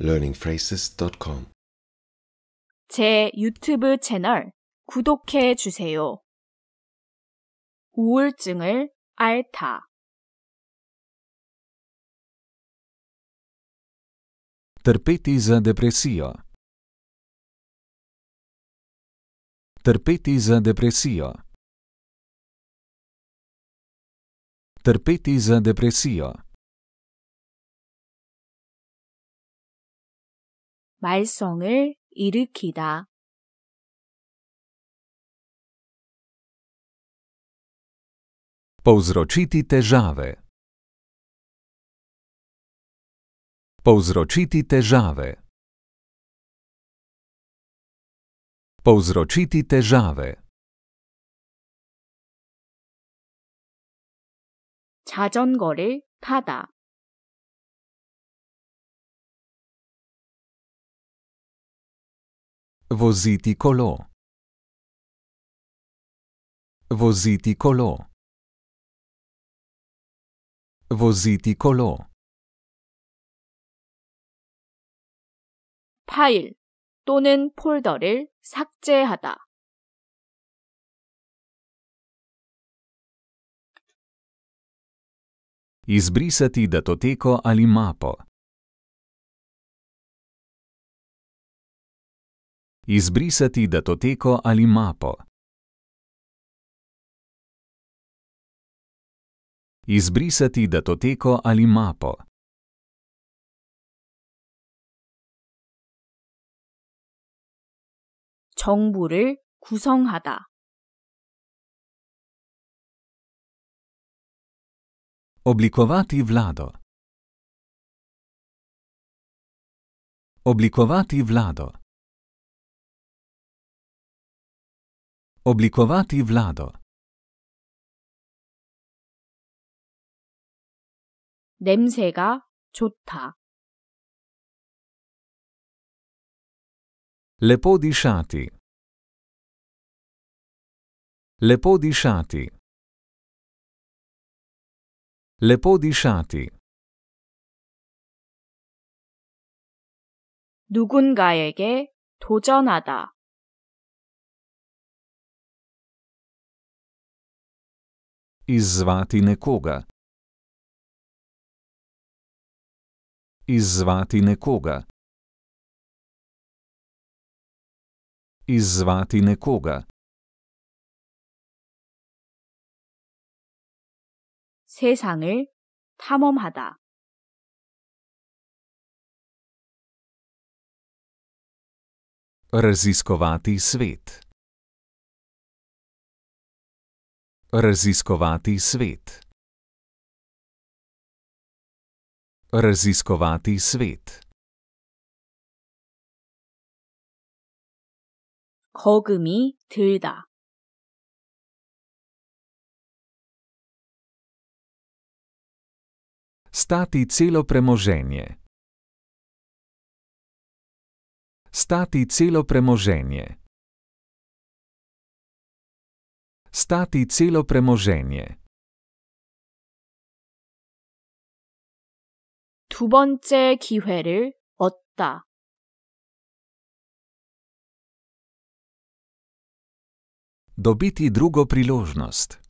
learningphrases.com 제 유튜브 채널 구독해 주세요. 우울증을 앓다. Trpeti za depresijo. Trpeti za depresijo. Trpeti za depresijo. 말썽을 일으키다. Povzročiti težave. Povzročiti težave. Povzročiti težave. 자전거를 타다. Voziti kolo. Voziti kolo. Voziti kolo. 파일 또는 폴더를 삭제하다. Izbrisati datoteko ali mapo. Izbrisati datoteko ali mapo. Izbrisati datoteko ali mapo. 정부를 구성하다. Oblikovati vlado. Oblikovati vlado. Oblikovati vlado. 냄새가 좋다. Lepo dišati. Lepo dišati. Lepo dišati. 누군가에게 도전하다. Izzvati nekoga. Izzvati nekoga. Izzvati nekoga. 세상을 탐험하다. Raziskovati svet. Raziskovati svet. Raziskovati svet. 거금이 들다. Stati celo premoženje. Stati celo premoženje. Stati celo premoženje. 두 번째 기회를 얻다. Dobiti drugo priložnost.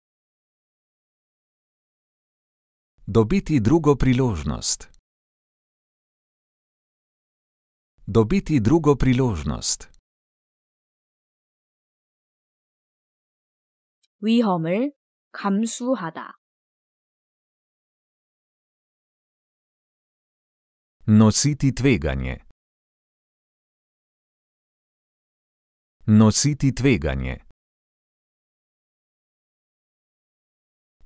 Dobiti drugo priložnost. Dobiti drugo priložnost. 위험을 감수하다. Nositi tveganje. Nositi tveganje.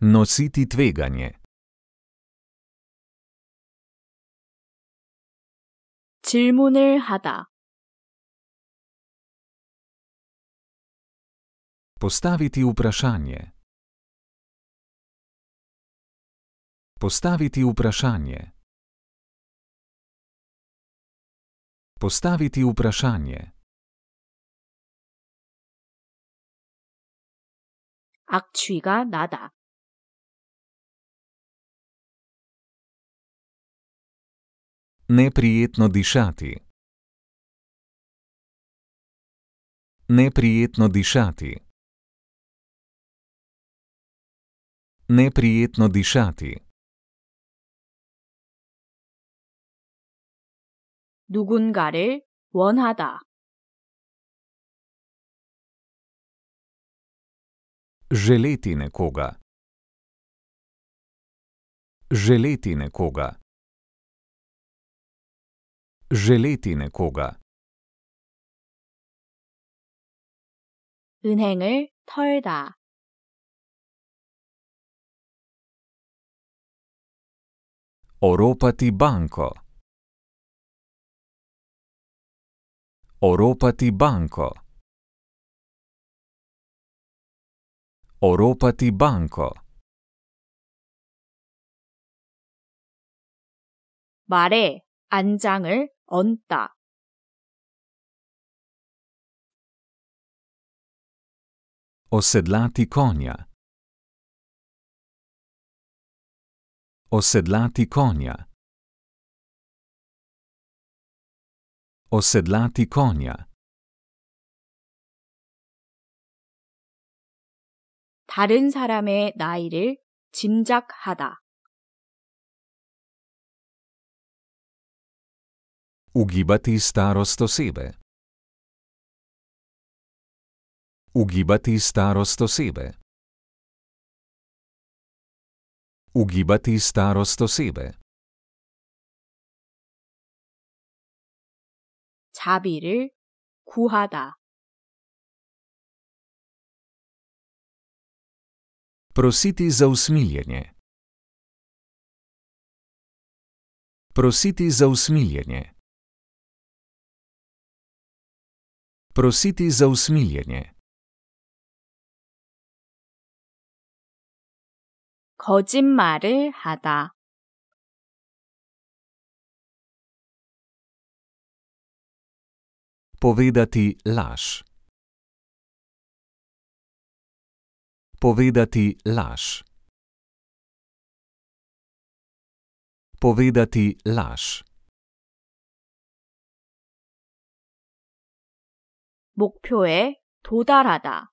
Nositi tveganje. 질문을 하다. Postaviti vprašanje. Postaviti vprašanje. Postaviti vprašanje. 악취가 나다. Neprijetno dišati. Neprijetno dišati. Neprijetno dišati. 누군가를 원하다. Želeti nekoga. Želeti nekoga. Želeti nekoga. 은행을 털다. Oropati banko. Oropati banko. Oropati banko. 말에 안장을 얹다. Osedlati konja. Osedlati konja. Osedlati konja. 다른 사람의 나이를 짐작하다. Ugibati starost osebe. Ugibati starost osebe. Ugibati starost osebe. 자비를 구하다. Prositi za usmiljenje. Prositi za usmiljenje. Prositi za usmiljenje. 거짓말을 하다. Povedati laž. Povedati laž. Povedati laž. 목표에 도달하다.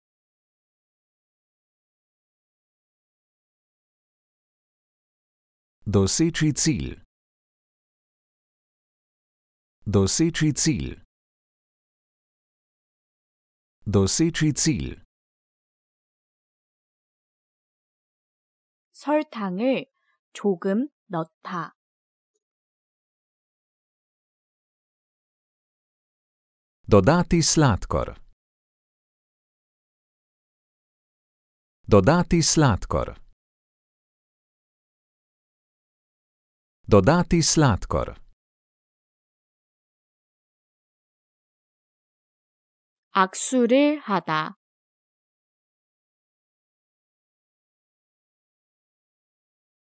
Doseči cilj. Doseči cilj. Doseči cilj. 설탕을 조금 넣다. Dodati sladkor. Dodati sladkor. Dodati sladkor. 악수를 하다.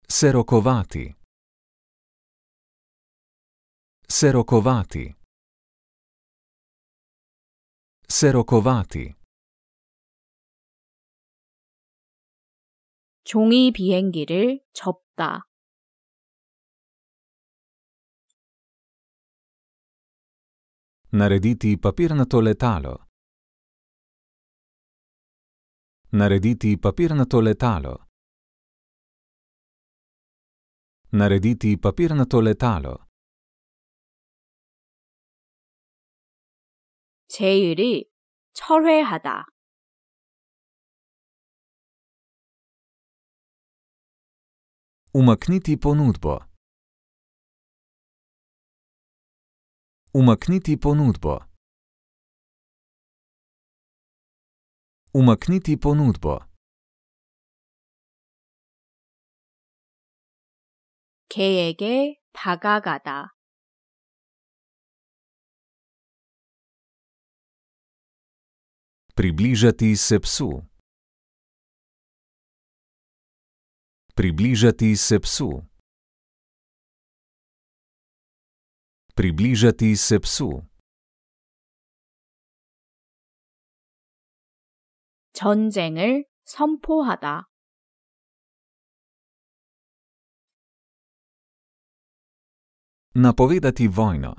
Se rokovati. Se rokovati. Se rokovati. 종이 비행기를 접다. Narediti papirnato letalo. Narediti papirnato letalo. Narediti papirnato letalo. 제의를 철회하다. Umakniti ponudbo. Umakniti ponudbo. Umakniti ponudbo. 걔에게 다가가다. Približati se psu. Približati se psu. Približati se psu. 전쟁을 선포하다. Napovedati vojno.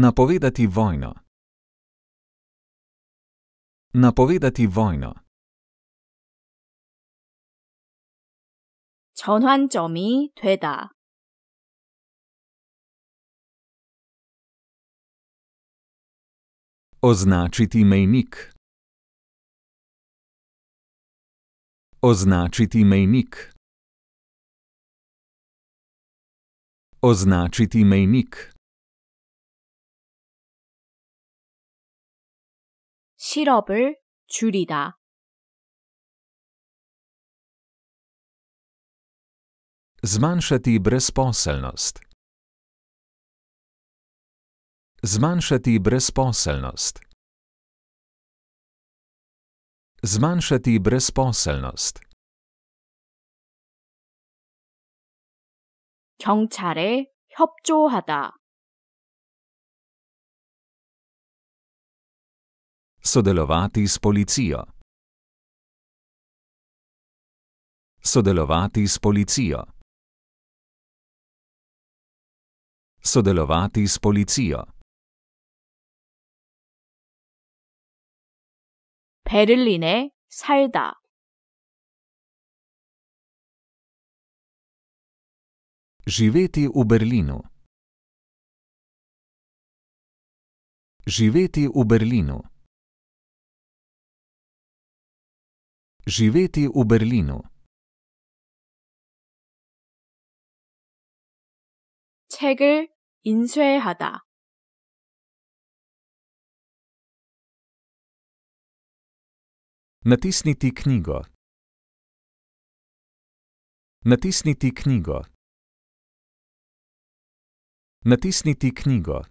Napovedati vojno. Napovedati vojno. 전환점이 되다. Označiti mejnik. Označiti mejnik. Označiti mejnik. 실업을 줄이다. Zmanjšati brezposelnost. Zmanjšati brezposelnost. Zmanjšati brezposelnost. 경찰에 협조하다. Sodelovati s policijo. Sodelovati s policijo. Sodelovati s policijo. 베를린에 살다. Živeti v Berlinu. Živeti v Berlinu. Živeti v Berlinu. 책을 인쇄하다. Natisniti knjigo. Natisniti knjigo. Natisniti knjigo.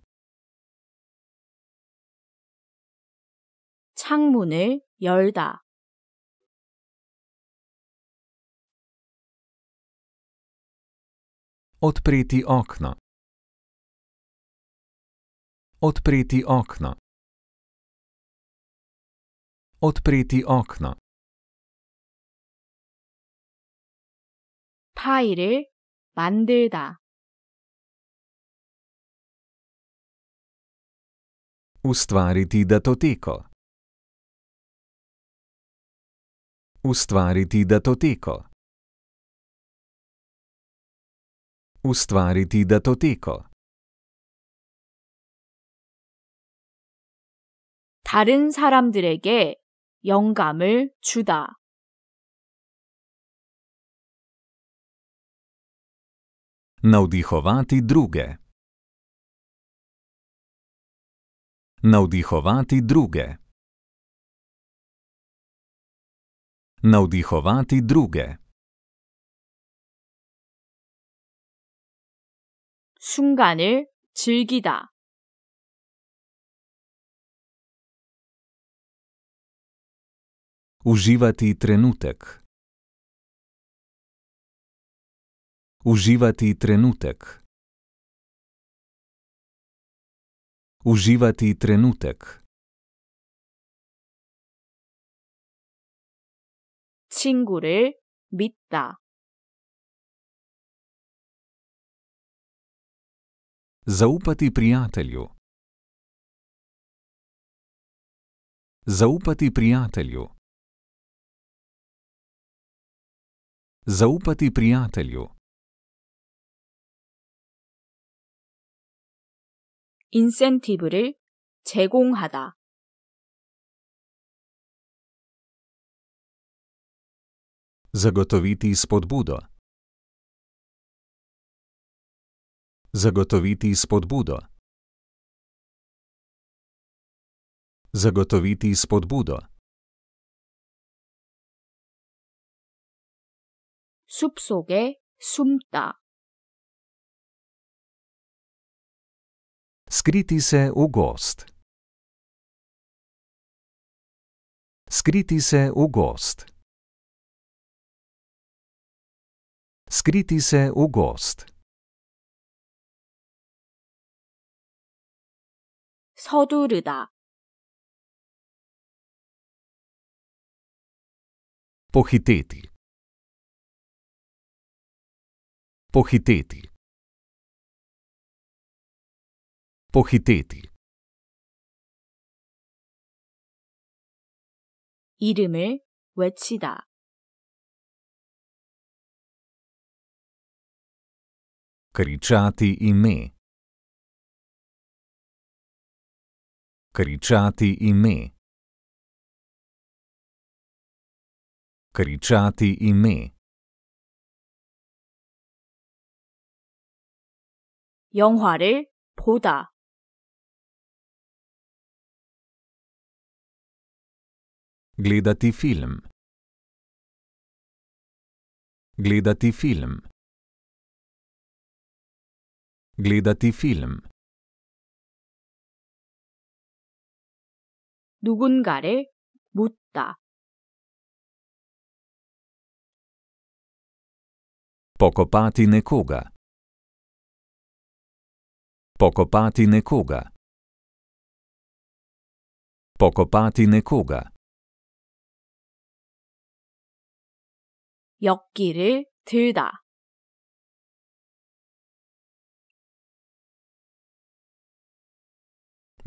창문을 열다. Odpreti okno. Odpreti okno. Odpreti okno. 파일을 만들다. Ustvariti datoteko. Ustvariti datoteko. Ustvariti datoteko. 다른 사람들에게 영감을 주다. Navdihovati druge. Navdihovati druge. Navdihovati druge. 순간을 즐기다. Uživati trenutek. Uživati trenutek. Uživati trenutek. 친구를 믿다. Zaupati prijatelju. Zaupati prijatelju. Zaupati prijatelju. 인센티브를 제공하다. Zagotoviti spodbudo. Zagotoviti spodbudo. Zagotoviti spodbudo. 숲속에 숨다. Skriti se v gozd. Skriti se v gozd. Skriti se v gozd. 서두르다. Pohiteti. Ποχυτήτη. Ποχυτήτη. 이름을 외치다. Кричати име. Кричати име. Кричати име. 영화를 보다. Gledati film. Gledati film. Gledati film. 누군가를 묻다. Pokopati nekoga. Pokopati nekoga. Pokopati nekoga. 역기를 들다.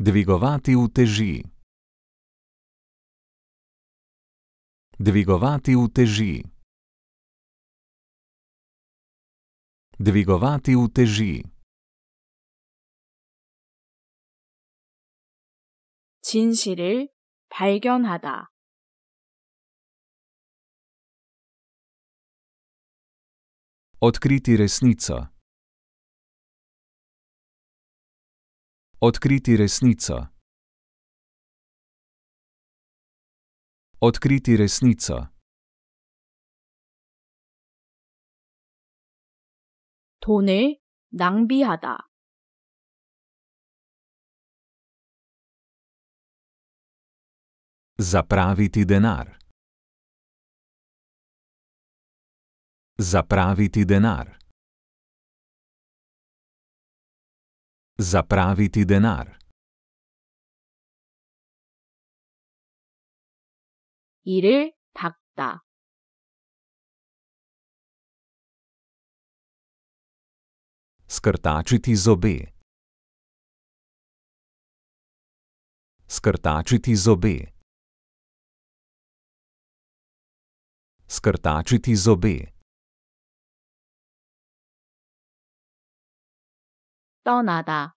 Dvigovati uteži. Dvigovati uteži. Dvigovati uteži. 진실을 발견하다. Odkriti resnico. Odkriti resnico. Odkriti resnico. 돈을 낭비하다. Zapraviti denar. Zapraviti denar. Zapraviti denar. 일을 닦다. Skrtačiti zobe. Skrtačiti zobe. Skrtačiti zobe. 떠나다.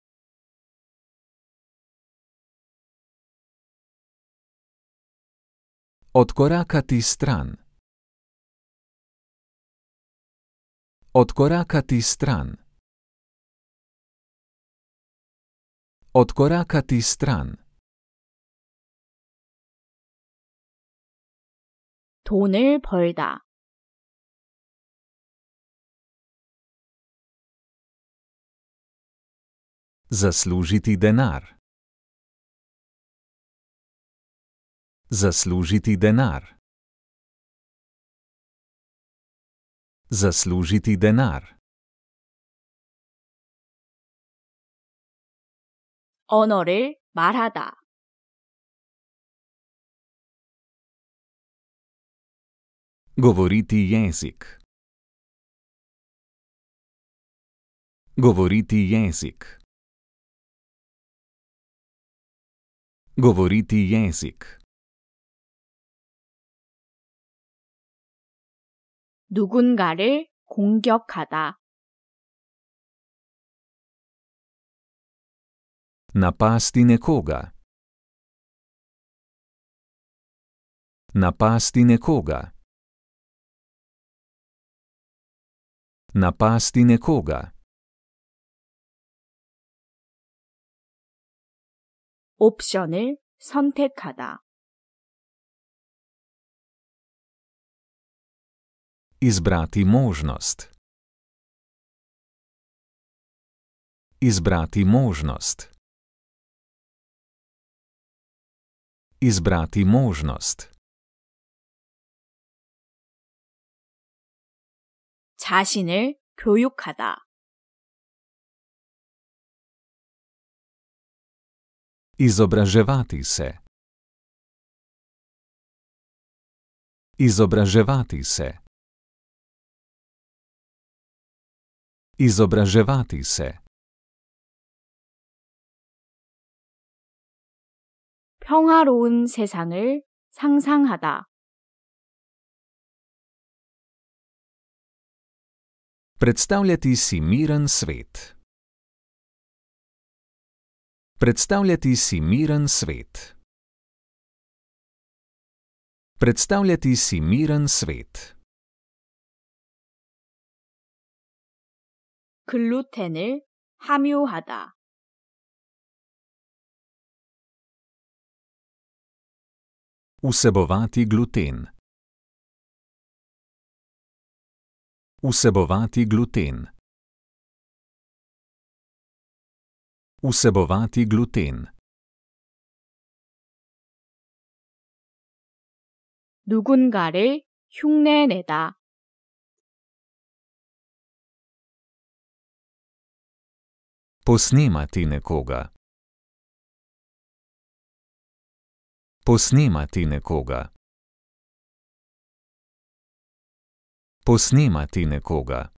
Odkorakati stran. Odkorakati stran. Odkorakati stran. 돈을 벌다. Zaslužiti denar. Zaslužiti denar. Zaslužiti denar. 언어를 말하다. Govoriti jezik. Govoriti jezik. Govoriti jezik. 누군가를 공격하다. Napasti nekoga. Napasti nekoga. Napasti nekoga. 옵션을 선택하다. Izbrati možnost. Izbrati možnost. Izbrati možnost. 자신을 교육하다. Izobraževati se. Izobraževati se. Izobraževati se. 평화로운 세상을 상상하다. Predstavljati si miren svet. Predstavljati si miren svet. Predstavljati si miren svet. 글루텐을 함유하다. Vsebovati gluten. Vsebovati gluten. Vsebovati gluten. 누군가를 흉내내다. Posnemati nekoga. Posnemati nekoga. Posnemati nekoga.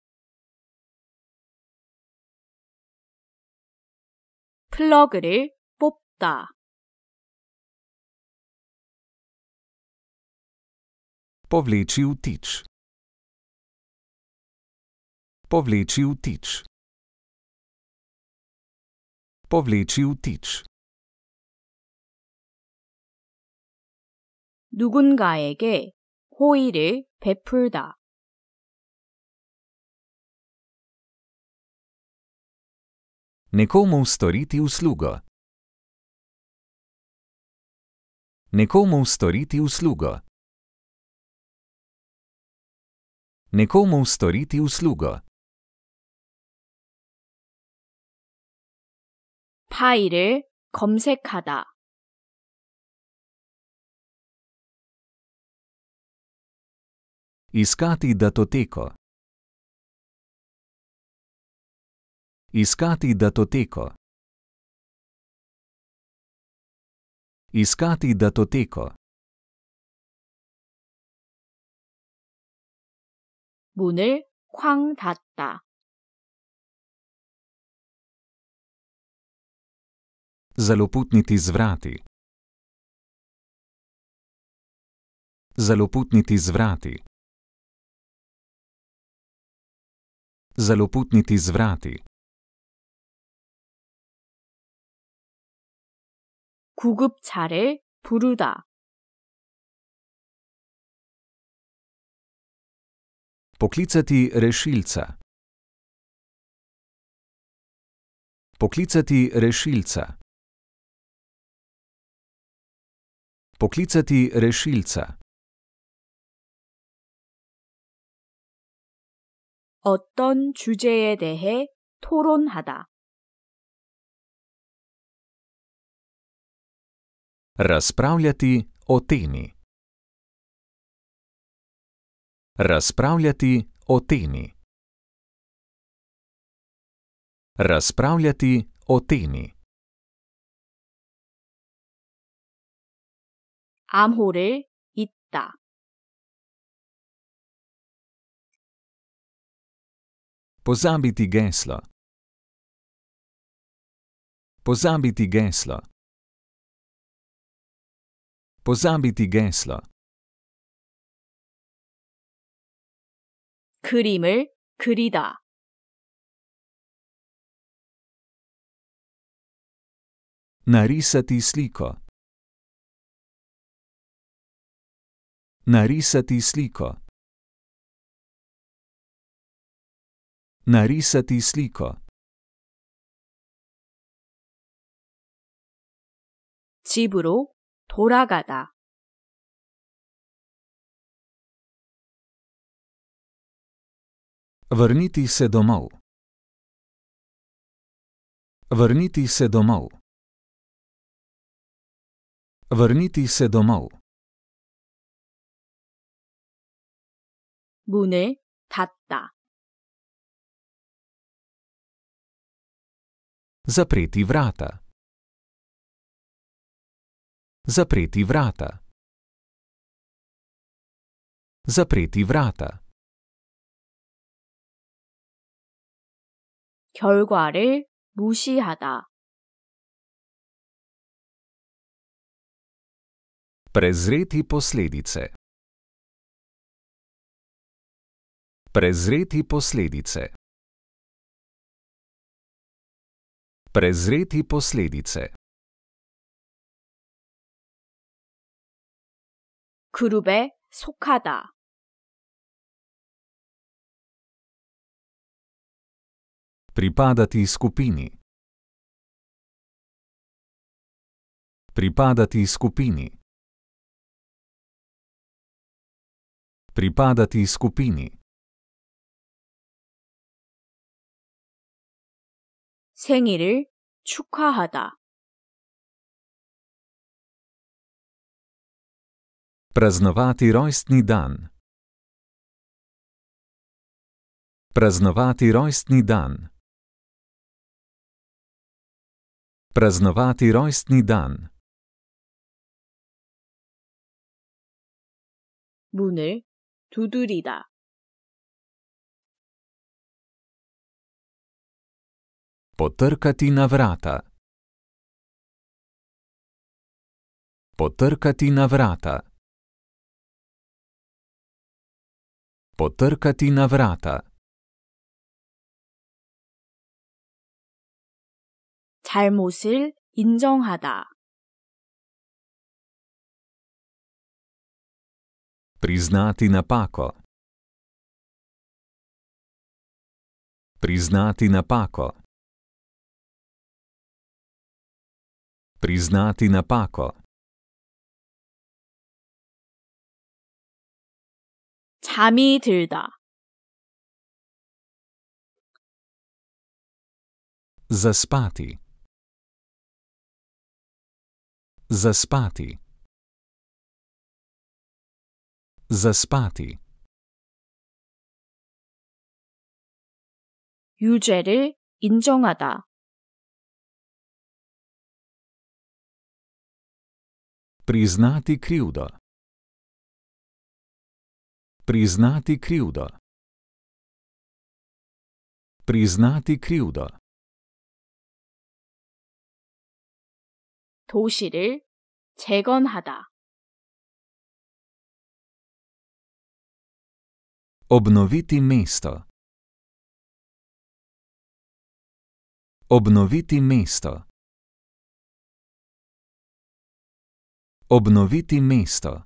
플러그를 뽑다. Povleči vtič. Povleči vtič. Povleči vtič. 누군가에게 호의를 베풀다. Nekomu storiti uslugo. Nekomu storiti uslugo. Nekomu storiti uslugo. 파일을 검색하다. Iskati datoteko. Iskati datoteko. Iskati datoteko. 문을 쾅 닫다. Zaloputniti z vrati. Zaloputniti z vrati. Zaloputniti z vrati. 구급차를 부르다. Poklicati rešilca. Poklicati rešilca. Poklicati rešilca. 어떤 주제에 대해 토론하다. Razpravljati o temi. Razpravljati o temi. Razpravljati o temi. 암호를 잇다. Pozabiti geslo. Pozabiti geslo. Pozabiti geslo. 그림을 그리다. Narisati sliko. Narisati sliko. Narisati sliko. 집으로 돌아가다. Vrniti se domov. Vrniti se domov. Vrniti se domov. 문을 닫다. Zapreti vrata. Zapreti vrata. Zapreti vrata. 결과를 무시하다. Prezreti posledice. Prezreti posledice. Prezreti posledice. 그룹에 속하다. Pripadati skupini. Pripadati skupini. Pripadati skupini. 생일을 축하하다. Praznovati rojstni dan. Praznovati rojstni dan. Praznovati rojstni dan. 문을 두드리다. Potrkati na vrata. Potrkati na vrata. Potrkati na vrata. 잘못을 인정하다. Priznati napako. Priznati napako. Priznati napako. 잠이 들다. Zaspati. Zaspati. Zaspati. 유죄를 인정하다. Priznati krivdo. Priznati krivdo. Priznati krivdo. 도시를 재건하다. Obnoviti mesto. Obnoviti mesto. Obnoviti mesto.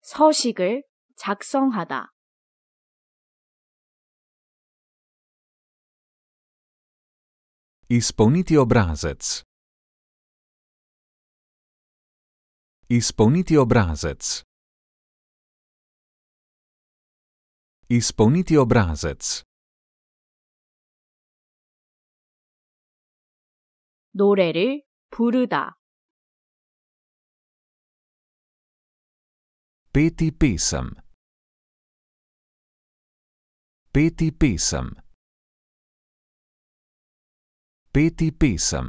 서식을 작성하다. Izpolniti obrazec. Izpolniti obrazec. Izpolniti obrazec. 노래를 부르다. Peti pesem. Peti pesem. Peti pesem.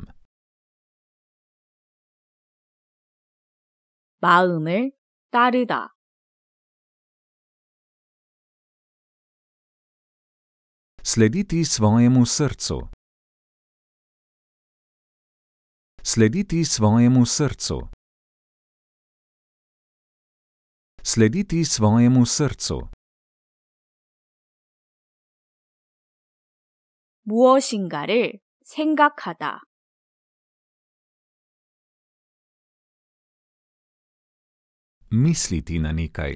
마음을 따르다. Slediti svojemu srcu. Slediti svojemu srcu. Slediti svojemu srcu. 무엇인가를 생각하다. Misliti na nekaj.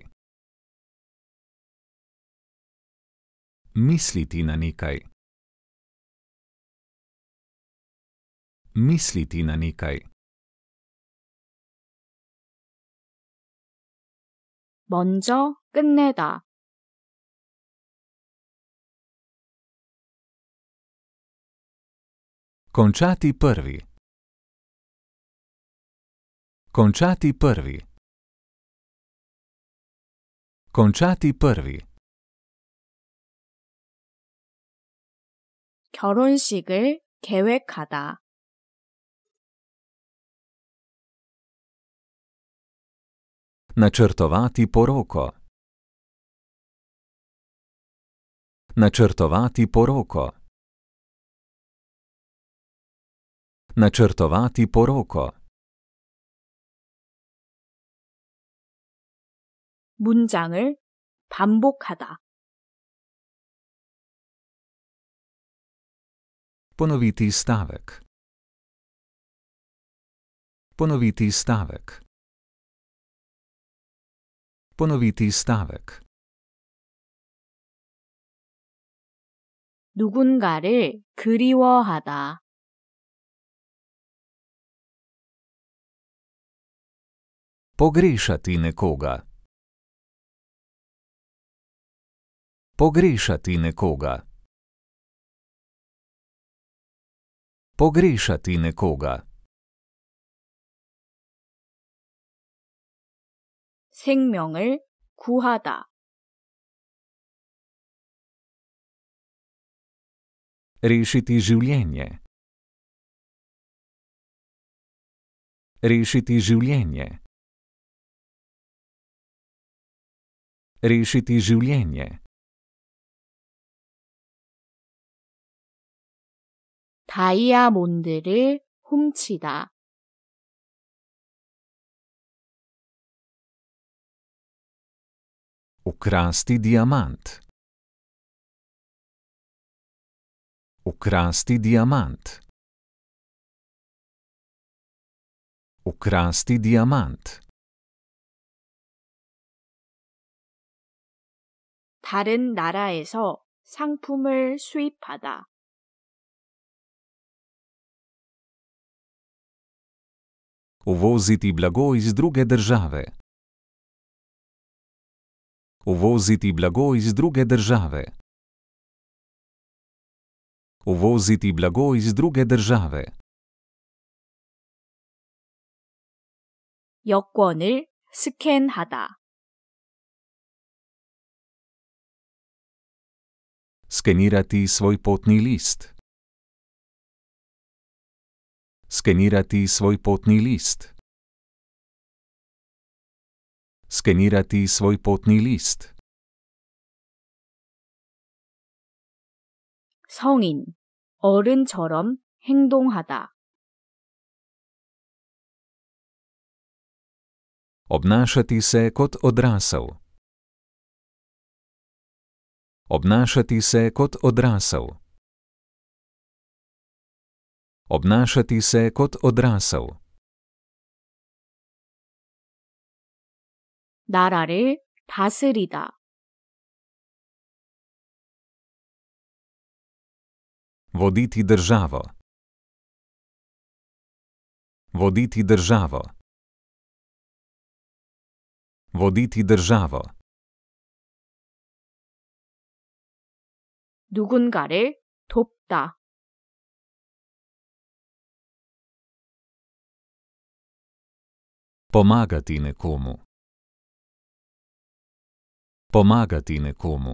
Misliti na nekaj. Misliti na nekaj. 먼저 끝내다. Končati prvi. Končati prvi. Končati prvi. 결혼식을 계획하다. Načrtovati poroko. Načrtovati poroko. Načrtovati poroko. 문장을 반복하다. Ponoviti stavek. Ponoviti stavek. Ponoviti stavek. 누군가를 그리워하다. Pogrešati nekoga. Pogrešati nekoga. Pogrešati nekoga. 생명을 구하다. Rešiti življenje. Rešiti življenje. Rešiti življenje. 다이아몬드를 훔치다. Ukrasti diamant. Ukrasti diamant. Ukrasti diamant. 다른 나라에서 상품을 수입하다. Uvoziti blago iz druge države. Uvoziti blago iz druge države. Uvoziti blago iz druge države. 여권을 스캔하다. Skenirati svoj potni list. Skenirati svoj potni list. Skenirati svoj potni list. 성인, 어른처럼 행동하다. Obnašati se kot odrasel. Obnašati se kot odrasel. Obnašati se kot odrasel. 나라를 다스리다. Voditi državo. Voditi državo. Voditi državo. 누군가를 돕다. Pomagati nekomu. Pomagati nekomu.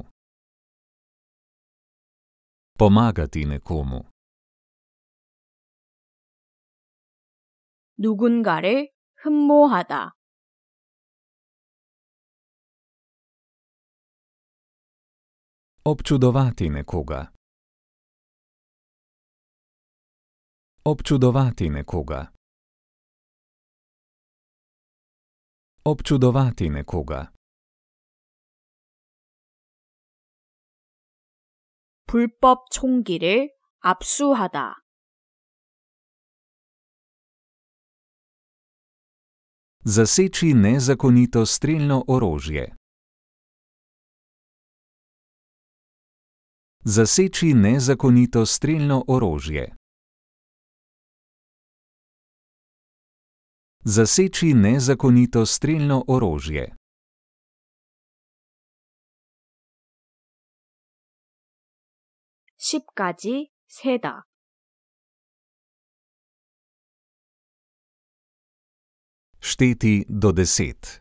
Pomagati nekomu. 누군가를 흠모하다. Občudovati nekoga. Občudovati nekoga. Občudovati nekoga. 불법 총기를 압수하다. Zaseči nezakonito strelno orožje. Zaseči nezakonito strelno orožje. Zaseči nezakonito strelno orožje. 십까지 세다. Šteti do 10.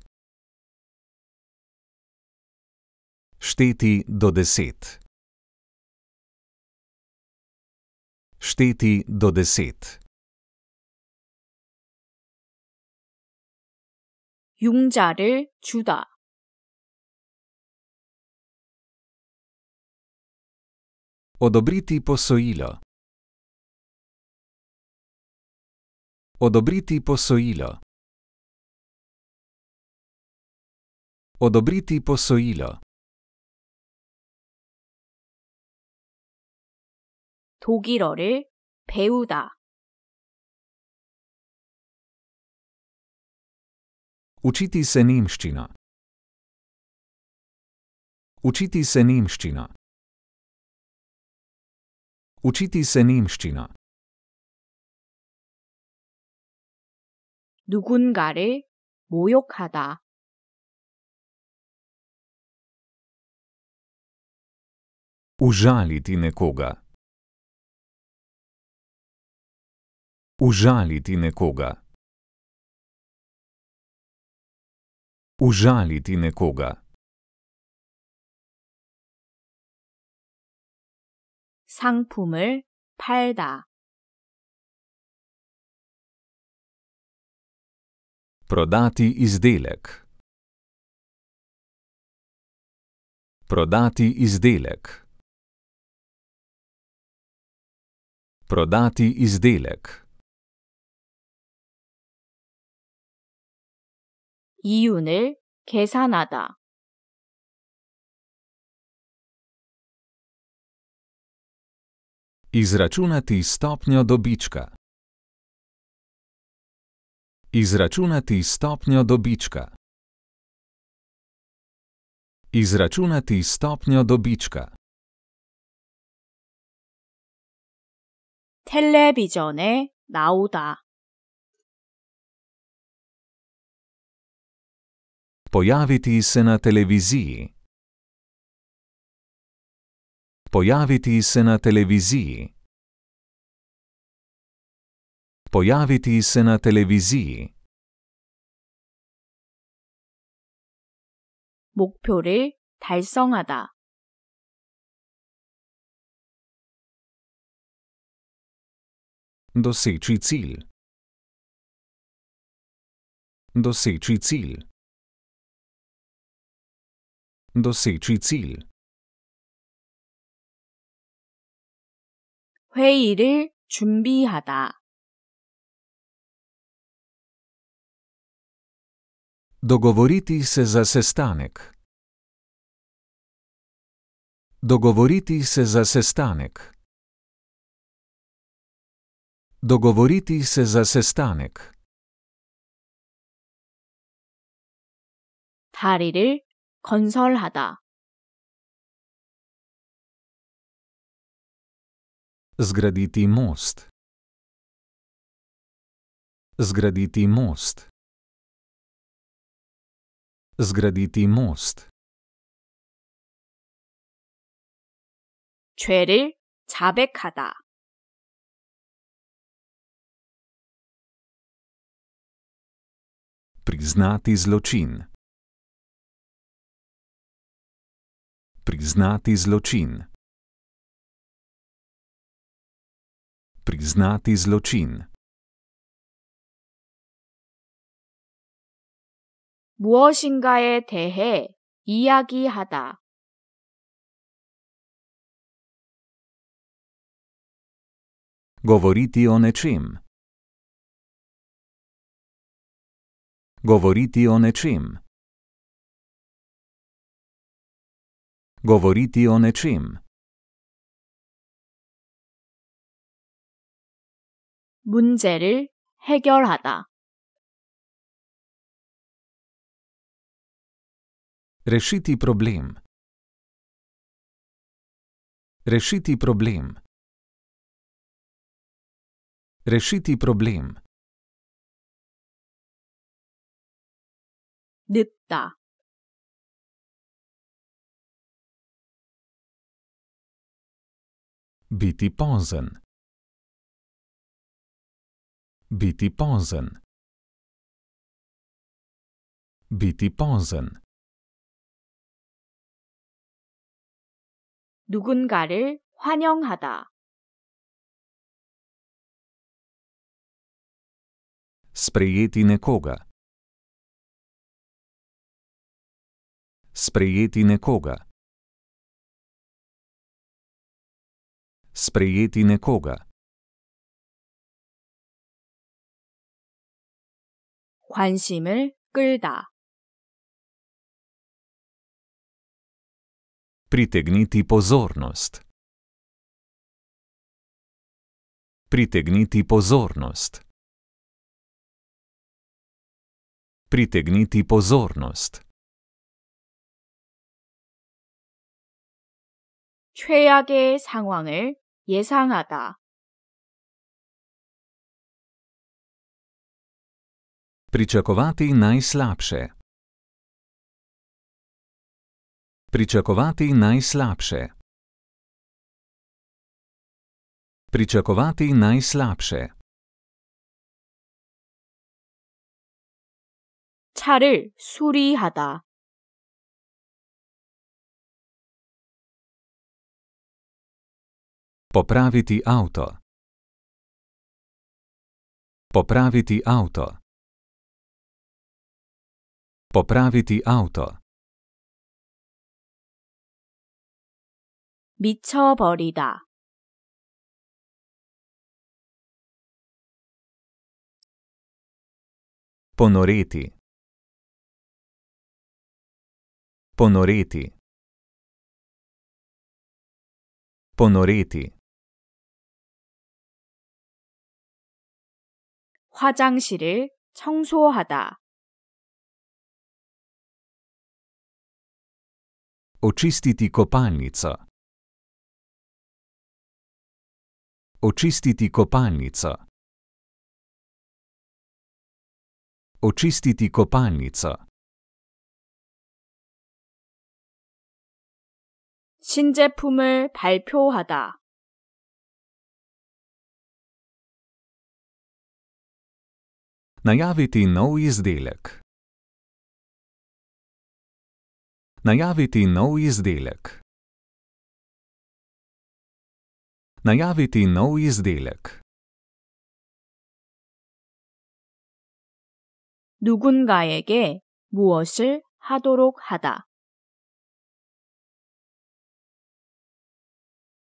Šteti do 10. Šteti do 10. 용자를 주다. Odobriti posojilo. Odobriti posojilo. Odobriti posojilo. 독일어를 배우다. Učiti se nemščino. Učiti se nemščino. Učiti se nemščino. 누군가를 모욕하다. Užaliti nekoga. Užaliti nekoga. Užaliti nekoga. 상품을 팔다. Prodati izdelek. Prodati izdelek. Prodati izdelek. 이윤을 계산하다. Izračunati stopnjo dobička. Izračunati stopnjo dobička. Izračunati stopnjo dobička. 텔레비전에 나오다. Pojaviti se na televiziji. Pojaviti se na televiziji. Pojaviti se na televiziji. 목표를 달성하다. Doseči cilj. Doseči cilj. Doseči cilj. 회의를 준비하다. Dogovoriti se za sestanek. Dogovoriti se za sestanek. Dogovoriti se za sestanek. 다리를 건설하다. Zgraditi most. Zgraditi most. Zgraditi most. 죄를 자백하다. Priznati zločin. Priznati zločin. Priznati zločin. 무엇인가에 대해 이야기하다. Govoriti o nečem. Govoriti o nečem. Govoriti o nečem. 문제를 해결하다. Rešiti problem. Rešiti problem. Rešiti problem. 늦다. Biti pozen. Biti pozen. Biti pozen. 누군가를 환영하다. Sprejeti nekoga. Sprejeti nekoga. sprejeti nekoga. 관심을 끌다. Pritegniti pozornost. Pritegniti pozornost. Pritegniti pozornost. 최악의 상황을 예상하다. Pričakovati najslabše. Pričakovati najslabše. Pričakovati najslabše. 차를 수리하다. Popraviti auto. Popraviti auto. Popraviti auto. 미쳐버리다. Ponoreti. Ponoreti. Ponoreti. 화장실을 청소하다. Očistiti kopalnico. Očistiti kopalnico. Očistiti kopalnico. 신제품을 발표하다. Najaviti nov izdelek. Najaviti nov izdelek. Najaviti nov izdelek. 누군가에게 무엇을 하도록 하다.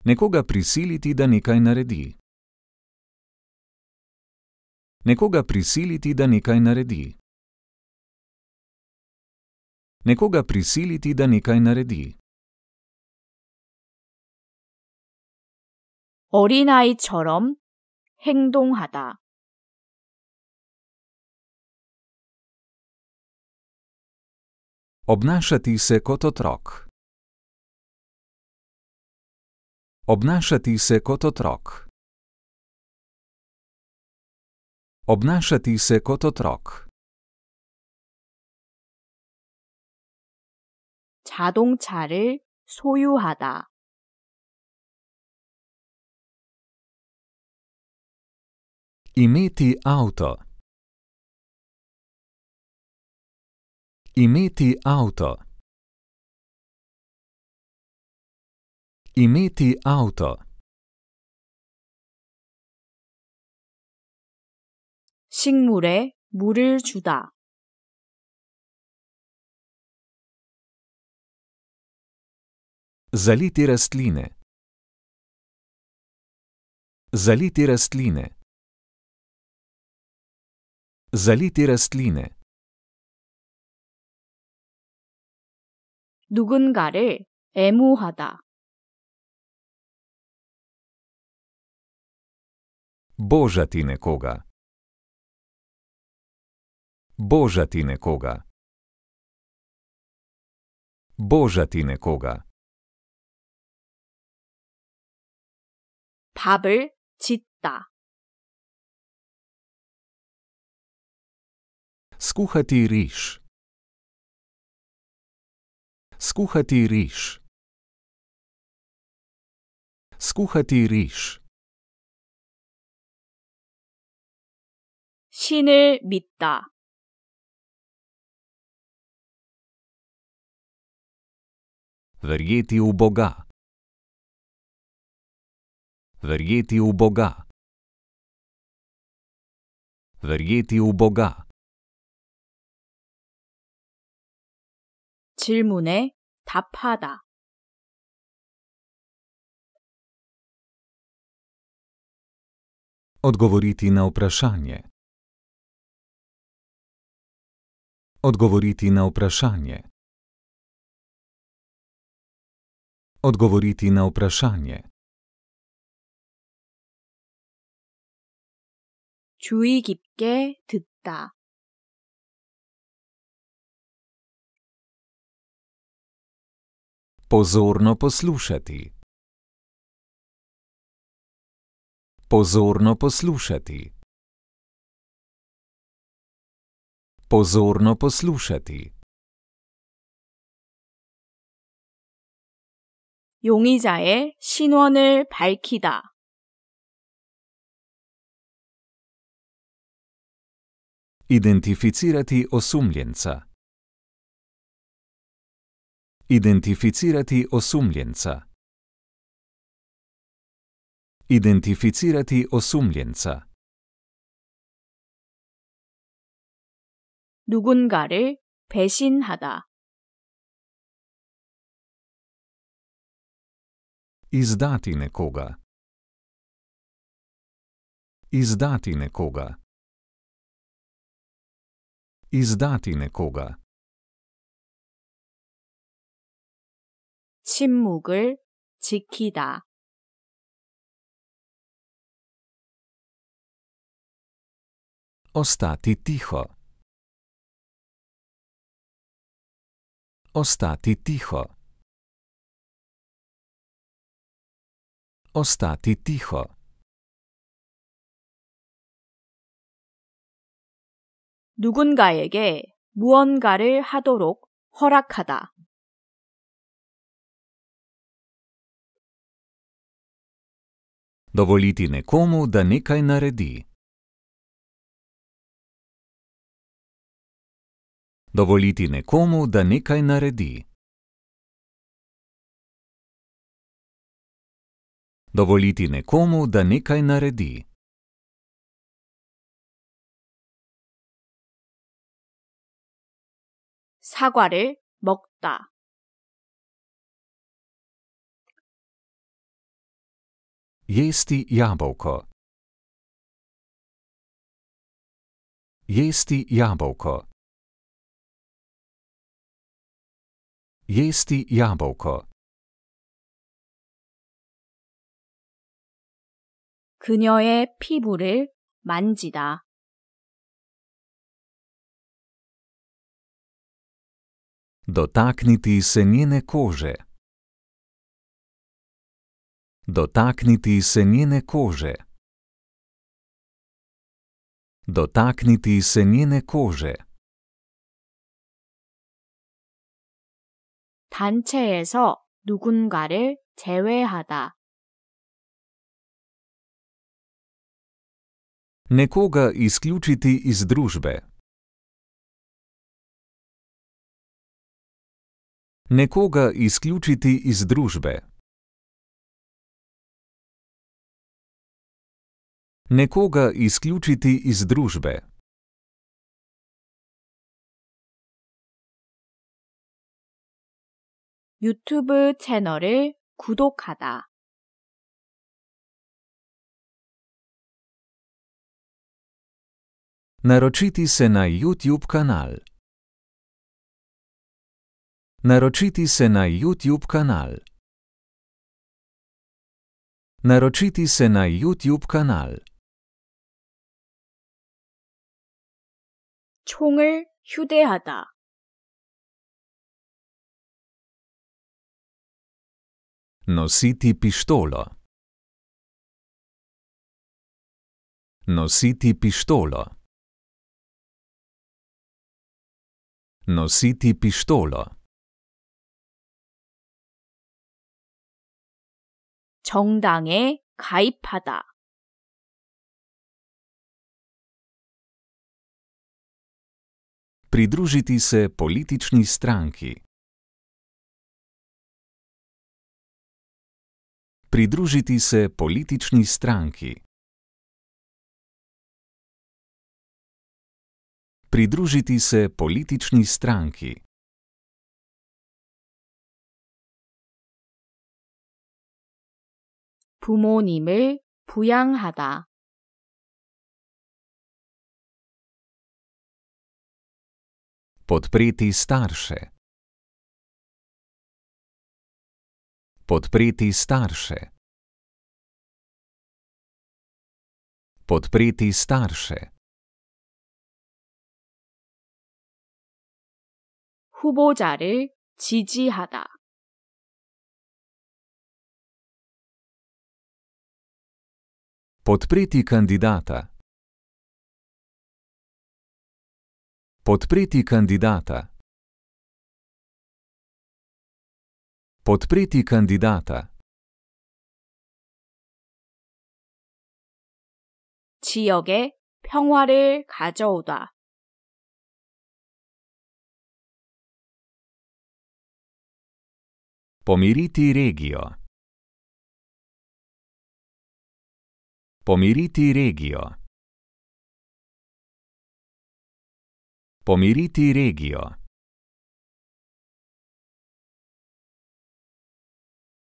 Nekoga prisiliti, da nekaj naredi. Nekoga prisiliti, da nekaj naredi. Nekoga prisiliti, da nekaj naredi. 어린아이처럼 행동하다. Obnašati se kot otrok. Obnašati se kot otrok. Obnašati se kot otrok. 자동차를 소유하다. Imeti auto. Imeti auto. Imeti auto. 식물에 물을 주다. Zaliti rastline. Zaliti rastline. Zaliti rastline. 누군가를 애무하다. Božati nekoga. Božati nekoga. Božati nekoga. 밥을 짓다. Skuhati riž. Skuhati riž. Skuhati riž. 신을 믿다. Verjeti v Boga. Verjeti v Boga. Verjeti v Boga. 질문에 답하다. Odgovoriti na vprašanje. Odgovoriti na vprašanje. Odgovoriti na vprašanje. 주의 깊게 듣다. Pozorno poslušati. Pozorno poslušati. Pozorno poslušati. 용의자의 신원을 밝히다. Identificirati osumljenca. Identificirati osumljenca. Identificirati osumljenca. 누군가를 배신하다. Izdati nekoga. Izdati nekoga. Izdati nekoga. 침묵을 지키다. Ostati tiho. Ostati tiho. Ostati tiho. 누군가에게 무언가를 하도록 허락하다. Dovoliti nekomu, da nekaj naredi. Dovoliti nekomu, da nekaj naredi. Dovoliti nekomu, da nekaj naredi. 사과를 먹다. Jesti jabolko. Jesti jabolko. Jesti jabolko. 그녀의 피부를 만지다. Dotakniti se njene kože. Dotakniti se njene kože. Dotakniti se njene kože. 단체에서 누군가를 제외하다. Nekoga izključiti iz družbe. Nekoga izključiti iz družbe. Nekoga izključiti iz družbe. 유튜브 채널을 구독하다. Naročiti se na YouTube kanal. Naročiti se na YouTube kanal. Naročiti se na YouTube kanal. 총을 휴대하다. Nositi pištolo. Nositi pištolo. Nositi pištolo. 정당에 가입하다. Pridružiti se politični stranki. Pridružiti se politični stranki. Pridružiti se politični stranki. 부모님을 부양하다. Podpreti starše. Podpreti starše. Podpreti starše. 후보자를 지지하다. Podpreti kandidata. Podpreti kandidata. Podpreti kandidata. 지역에 평화를 가져오다. Pomiriti regio. Pomiriti regio. Pomiriti regio.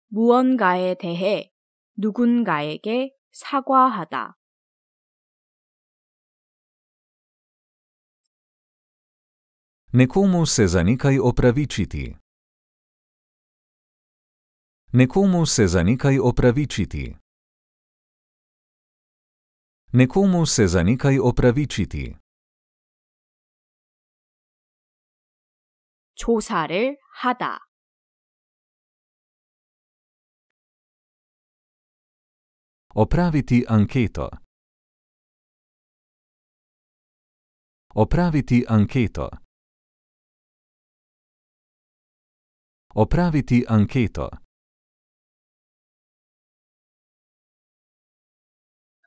무언가에 대해 누군가에게 사과하다. Nekomu se za nekaj opravičiti. Nekomu se za nekaj opravičiti. Nekomu se za nekaj opravičiti. 조사를 하다. Opraviti anketo. Opraviti anketo. Opraviti anketo.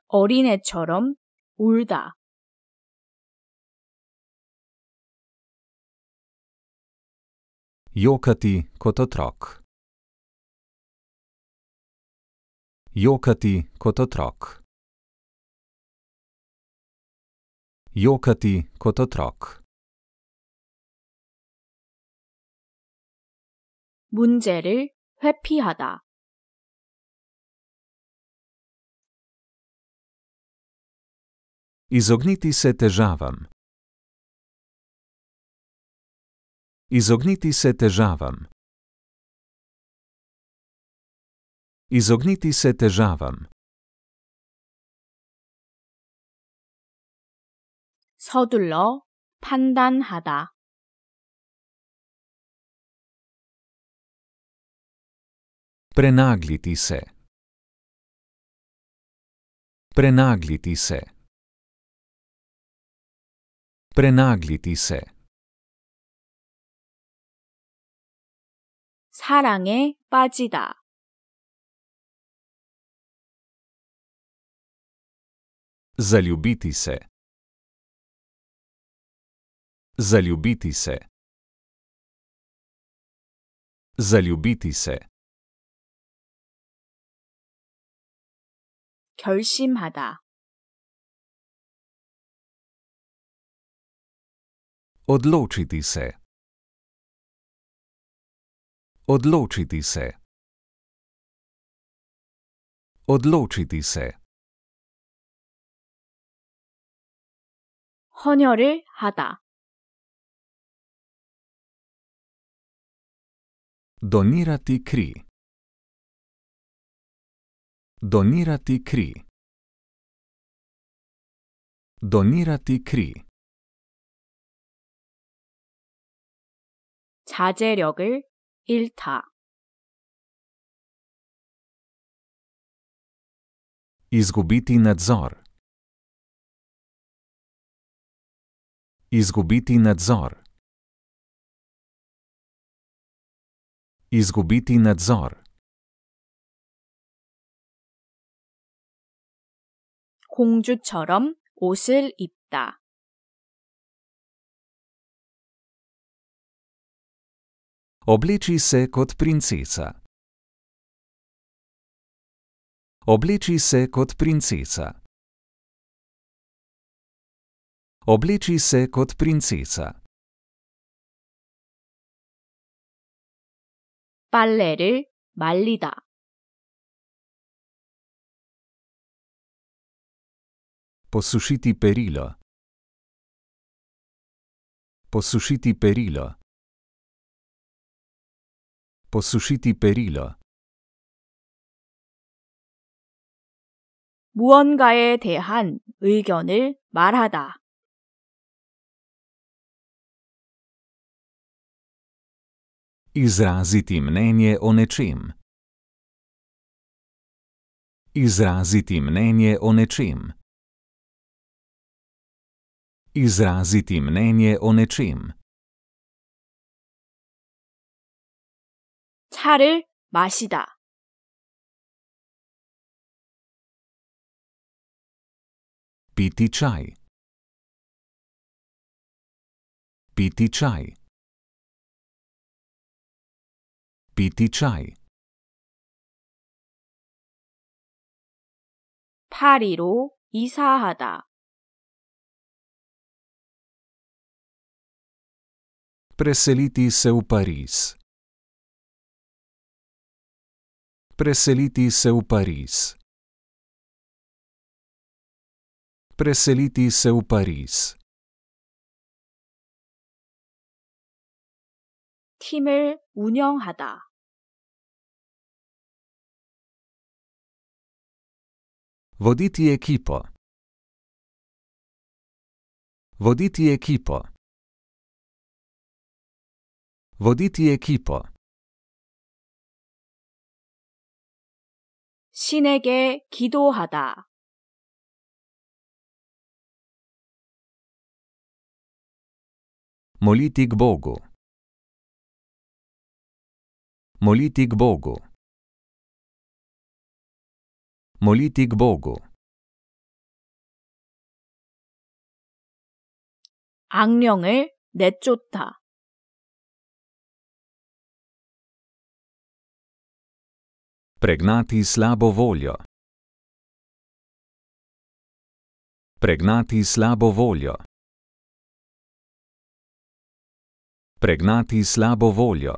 어린애처럼 울다. Jokati kot otrok. Jokati kot otrok. Jokati kot otrok. 문제를 회피하다. Izogniti se težavam. Izogniti se težavam. Izogniti se težavam. 서둘러 판단하다. Prenagliti se. Prenagliti se. Prenagliti se. 사랑에 빠지다. Zaljubiti se. Zaljubiti se. Zaljubiti se. 결심하다. Odločiti se. Odločiti se. Odločiti se. 헌혈을 하다. Donirati kri. Donirati kri. Donirati kri. 자제력을 잃다. Izgubiti nadzor. Izgubiti nadzor. Izgubiti nadzor. 공주처럼 옷을 입다. Obleči se kot princesa. Obleči se kot princesa. Obleči se kot princesa. 빨래를 말리다. Posušiti perilo. Posušiti perilo. Posušiti perilo. 무언가에 대한 의견을 말하다. Izraziti mnenje o nečem. Izraziti mnenje o nečem. Izraziti mnenje o nečem. 차를 마시다. Piti čaj. Piti čaj. Piti čaj. 파리로 이사하다. Preseliti se v Pariz. Preseliti se v Pariz. Preseliti se v Pariz. 팀을 운영하다. Voditi ekipo. Voditi ekipo. Voditi ekipo. 신에게 기도하다. Moliti k Bogu. Moliti k Bogu. Moliti k Bogu. 악령을 내쫓다. Pregnati slabo voljo. Pregnati slabo voljo. Pregnati slabo voljo.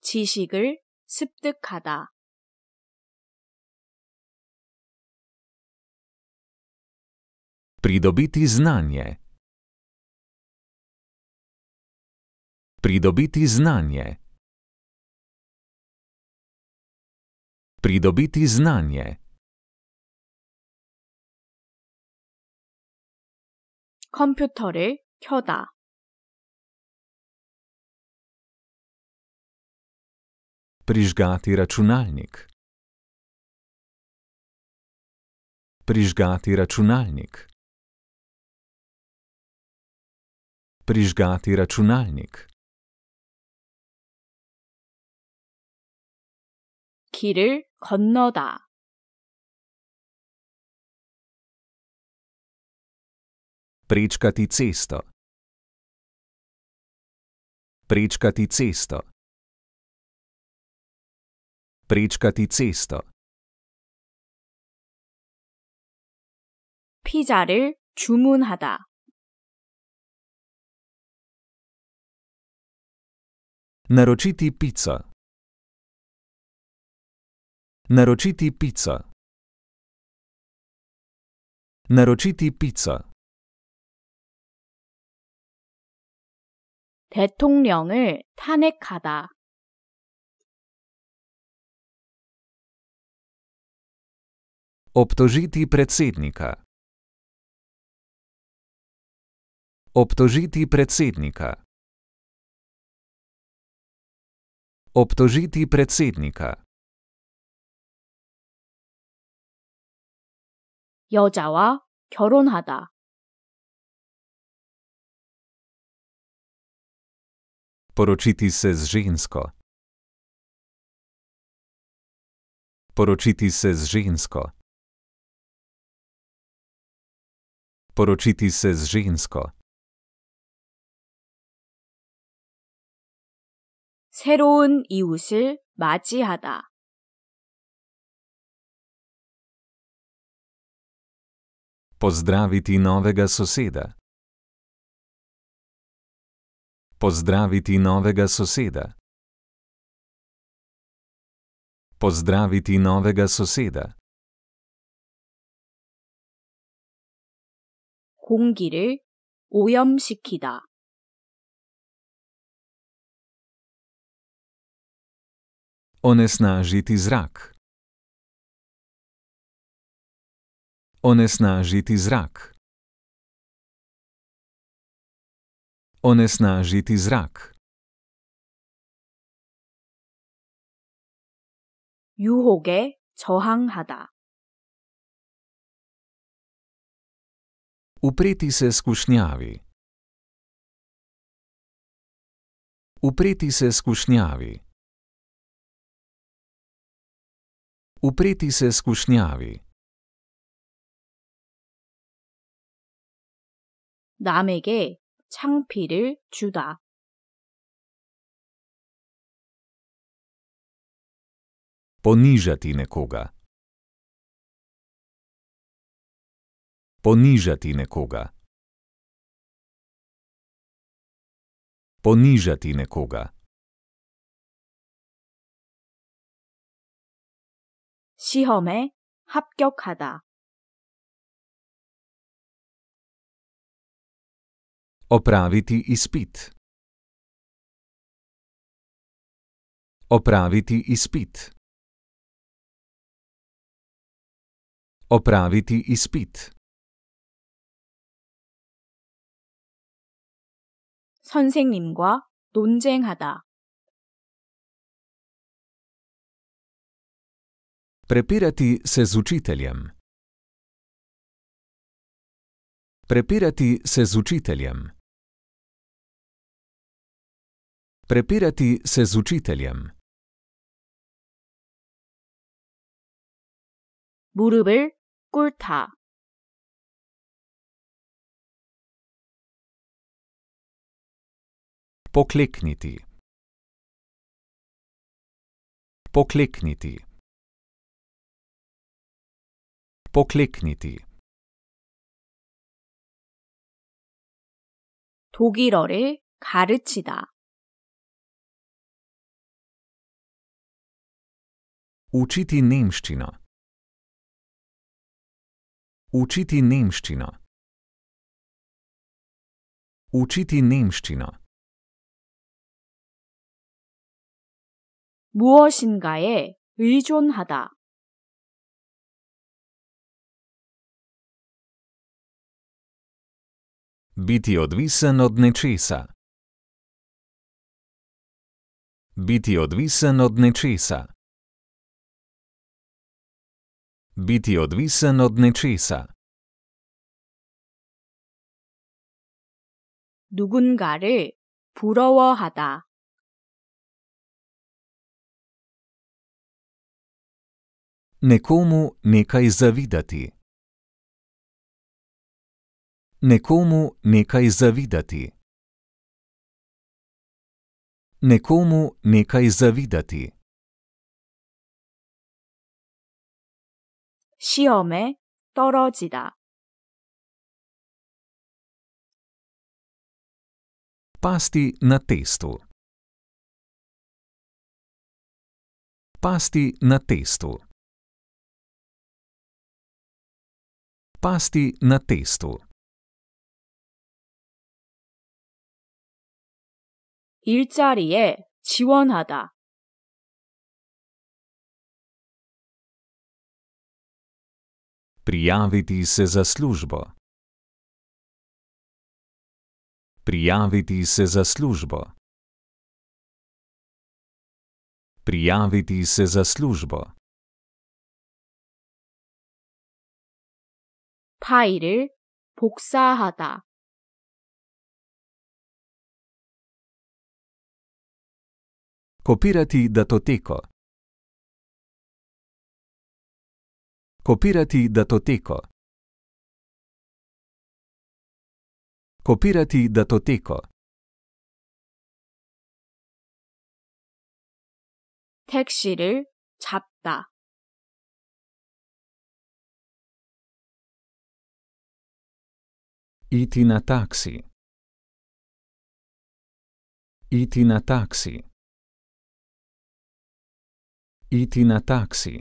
지식을 습득하다. Pridobiti znanje. Pridobiti znanje. Pridobiti znanje. 컴퓨터를 켜다. Prižgati računalnik. Prižgati računalnik. Prižgati računalnik. 길을 건너다. Prečkati cesto. Prečkati cesto. Prečkati cesto. 피자를 주문하다. Naročiti pico. Naročiti pico. Naročiti pico. 대통령을 탄핵하다. Obtožiti predsednika. Obtožiti predsednika. Obtožiti predsednika. 여자와 결혼하다. Poročiti se z žensko. Poročiti se z žensko. Poročiti se z žensko. 새로운 이웃을 맞이하다. Pozdraviti novega soseda. Pozdraviti novega soseda. Pozdraviti novega soseda. 공기를 오염시키다. Onesnažiti zrak. Onesnažiti zrak. Onesnažiti zrak. 유혹에 저항하다. Upreti se skušnjavi. Upreti se skušnjavi. Upreti se skušnjavi. 남에게 창피를 주다. Ponižati nekoga. Ponižati nekoga. Ponižati nekoga. 시험에 합격하다. Opraviti ispit. Opraviti ispit. Opraviti ispit. 선생님과 논쟁하다. Prepirati se z učiteljem. Prepirati se z učiteljem. Prepirati se z učiteljem. 무릎을 꿇다. Poklekniti. Poklekniti. Poklekniti. 독일어를 가르치다. Učiti nemščino. Učiti nemščino. Učiti nemščino. 무엇인가에 의존하다. Biti odvisen od nečesa. Biti odvisen od nečesa. Biti odvisen od nečesa. 누군가를 부러워하다. Nekomu nekaj zavidati. Nekomu nekaj zavidati. Nekomu nekaj zavidati. 시험에 떨어지다. Pasti na testu. Pasti na testu. Pasti na testu. 일자리에 지원하다. Prijaviti se za službo. Prijaviti se za službo. Prijaviti se za službo. 파일을 복사하다. Kopirati datoteko. Kopirati datoteko. Kopirati datoteko. 택시를 잡다. Iti na taksi. Iti na taksi. Iti na taksi.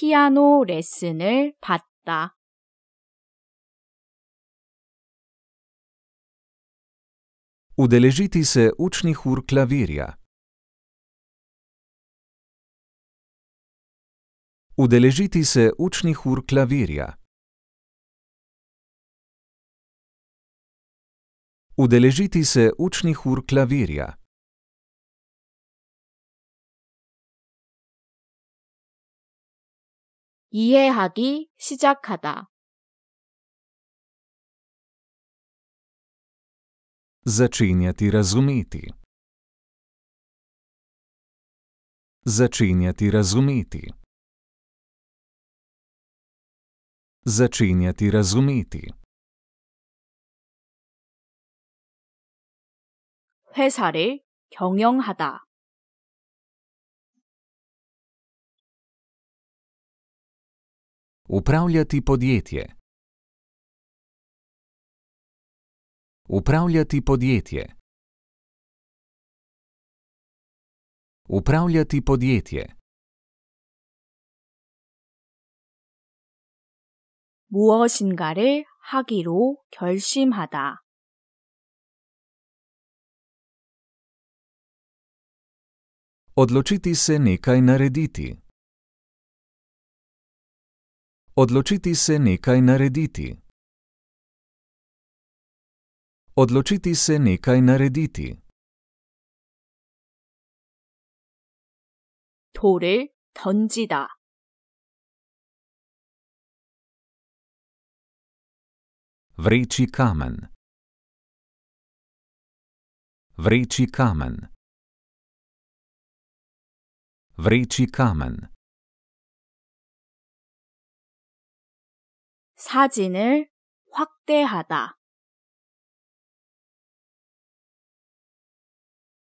피아노 레슨을 받다. Udeležiti se učnih ur klavirja. Udeležiti se učnih ur klavirja. Udeležiti se učnih ur klavirja. 이해하기 시작하다. Začenjati razumeti. Začenjati razumeti. Začenjati razumeti. 회사를 경영하다. Upravljati podjetje. Upravljati podjetje. Upravljati podjetje. 무엇인가를 하기로 결심하다. Odločiti se nekaj narediti. Odločiti se nekaj narediti. Odločiti se nekaj narediti. 돌을 던지다. Vreči kamen. Vreči kamen. Vreči kamen. 사진을 확대하다.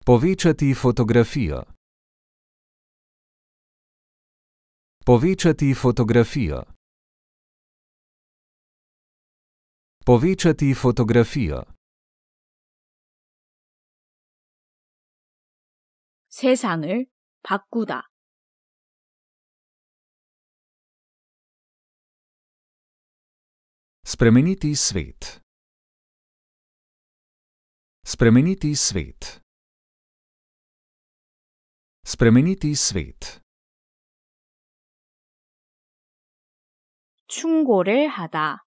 Povečati fotografijo. Povečati fotografijo. Povečati fotografijo. 세상을 바꾸다. Spremeniti svet. Spremeniti svet. Spremeniti svet. 충고를 하다.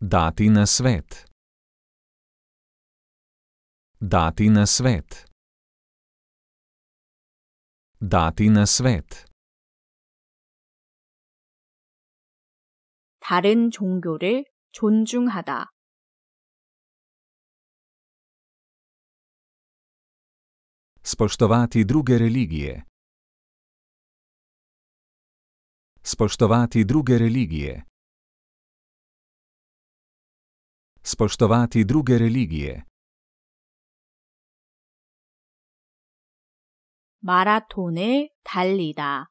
Dati nasvet. Dati nasvet. Dati nasvet. 다른 종교를 존중하다. Spoštovati druge religije. Spoštovati druge religije. Spoštovati druge religije. 마라톤을 달리다.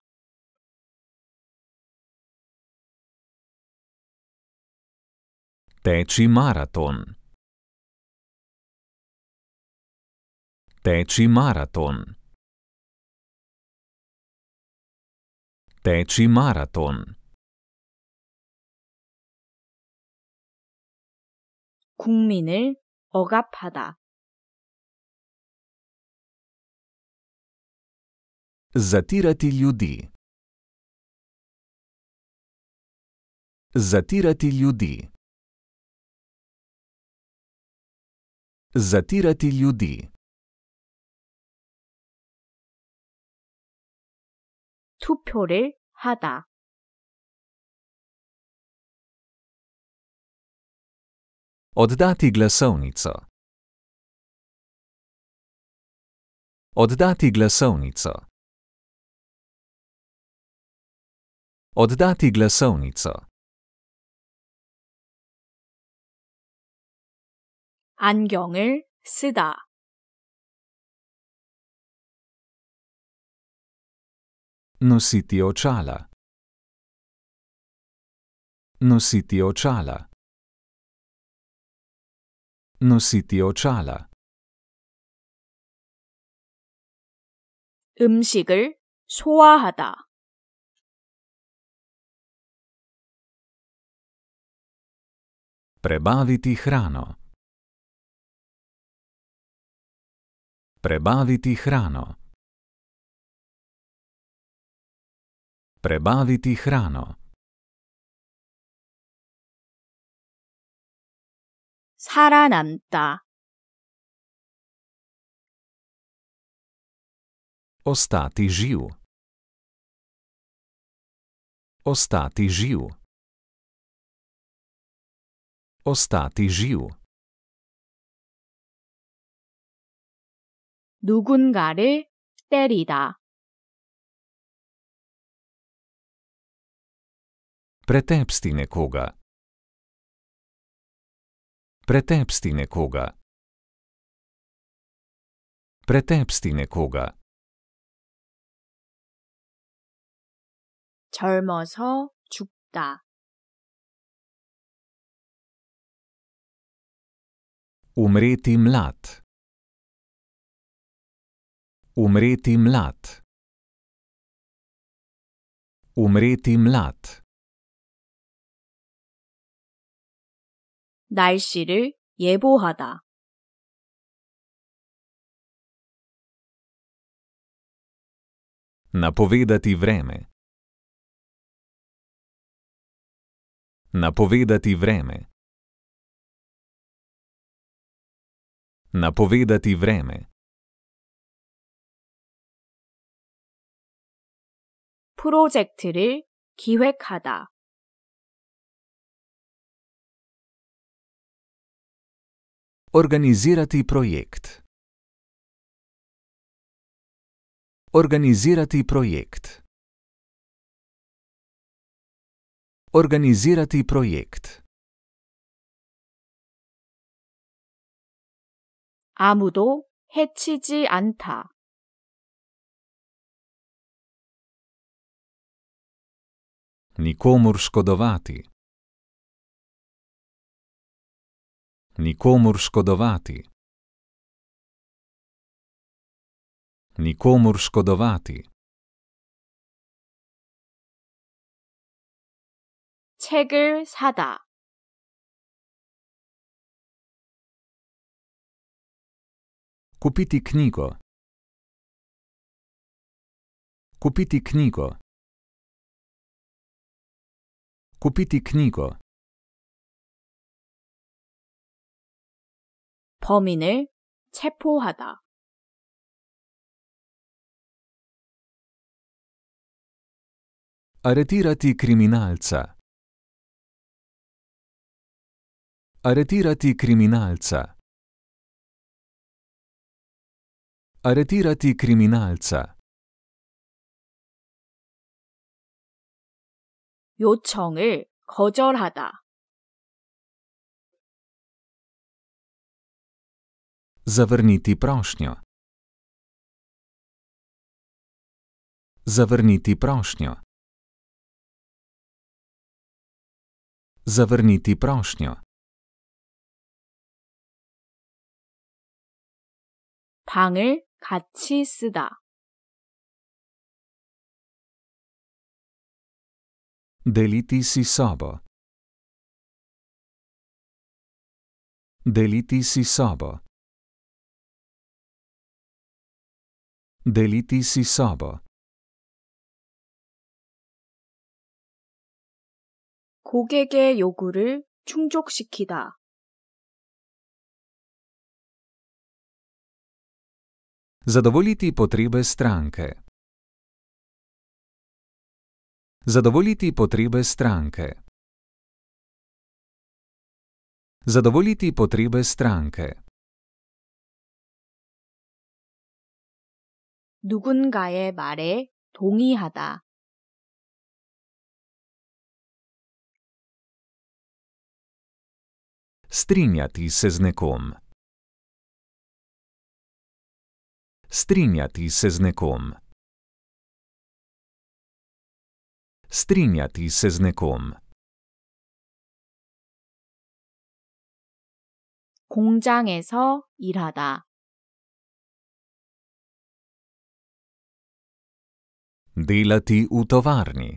Teči maraton. Teči maraton. Teči maraton. 국민을 억압하다. Zatirati ljudi. Zatirati ljudi. Zatirati ljudi. 투표를 하다. Oddati glasovnico. Oddati glasovnico. Oddati glasovnico. 안경을 쓰다. Nositi očala. Nositi očala. Nositi očala. 음식을 소화하다. Prebaviti hrano. Prebaviti hrano. Prebaviti hrano. 살아남다. Ostati živ. Ostati živ. Ostati živ. 누군가를 때리다. Pretepsti nekoga. Pretepsti nekoga. Pretepsti nekoga. 젊어서 죽다. Umreti mlad. Umreti mlad. Umreti mlad. 날씨를 예보하다. Napovedati vreme. Napovedati vreme. Napovedati vreme. 프로젝트를 기획하다. Organizirati projekt. Organizirati projekt. Organizirati projekt. 아무도 해치지 않다. Nikomur škodovati. Nikomur škodovati. Nikomur škodovati. 책을 사다. Kupiti knjigo. Kupiti knjigo. Kupiti knjigo. 범인을 체포하다. Aretirati kriminalca. Aretirati kriminalca. Aretirati kriminalca. 요청을 거절하다. Zavrniti prošnjo. Zavrniti prošnjo. Zavrniti prošnjo. 방을 같이 쓰다. Deliti si sobo. Deliti si sobo. Deliti si sobo. 고객의 요구를 충족시키다. Zadovoljiti potrebe stranke. Zadovoljiti potrebe stranke. Zadovoljiti potrebe stranke. 누군가의 말에 동의하다. Strinjati se z nekom. Strinjati se z nekom. Strinjati se z nekom. 공장에서 일하다. Delati v tovarni.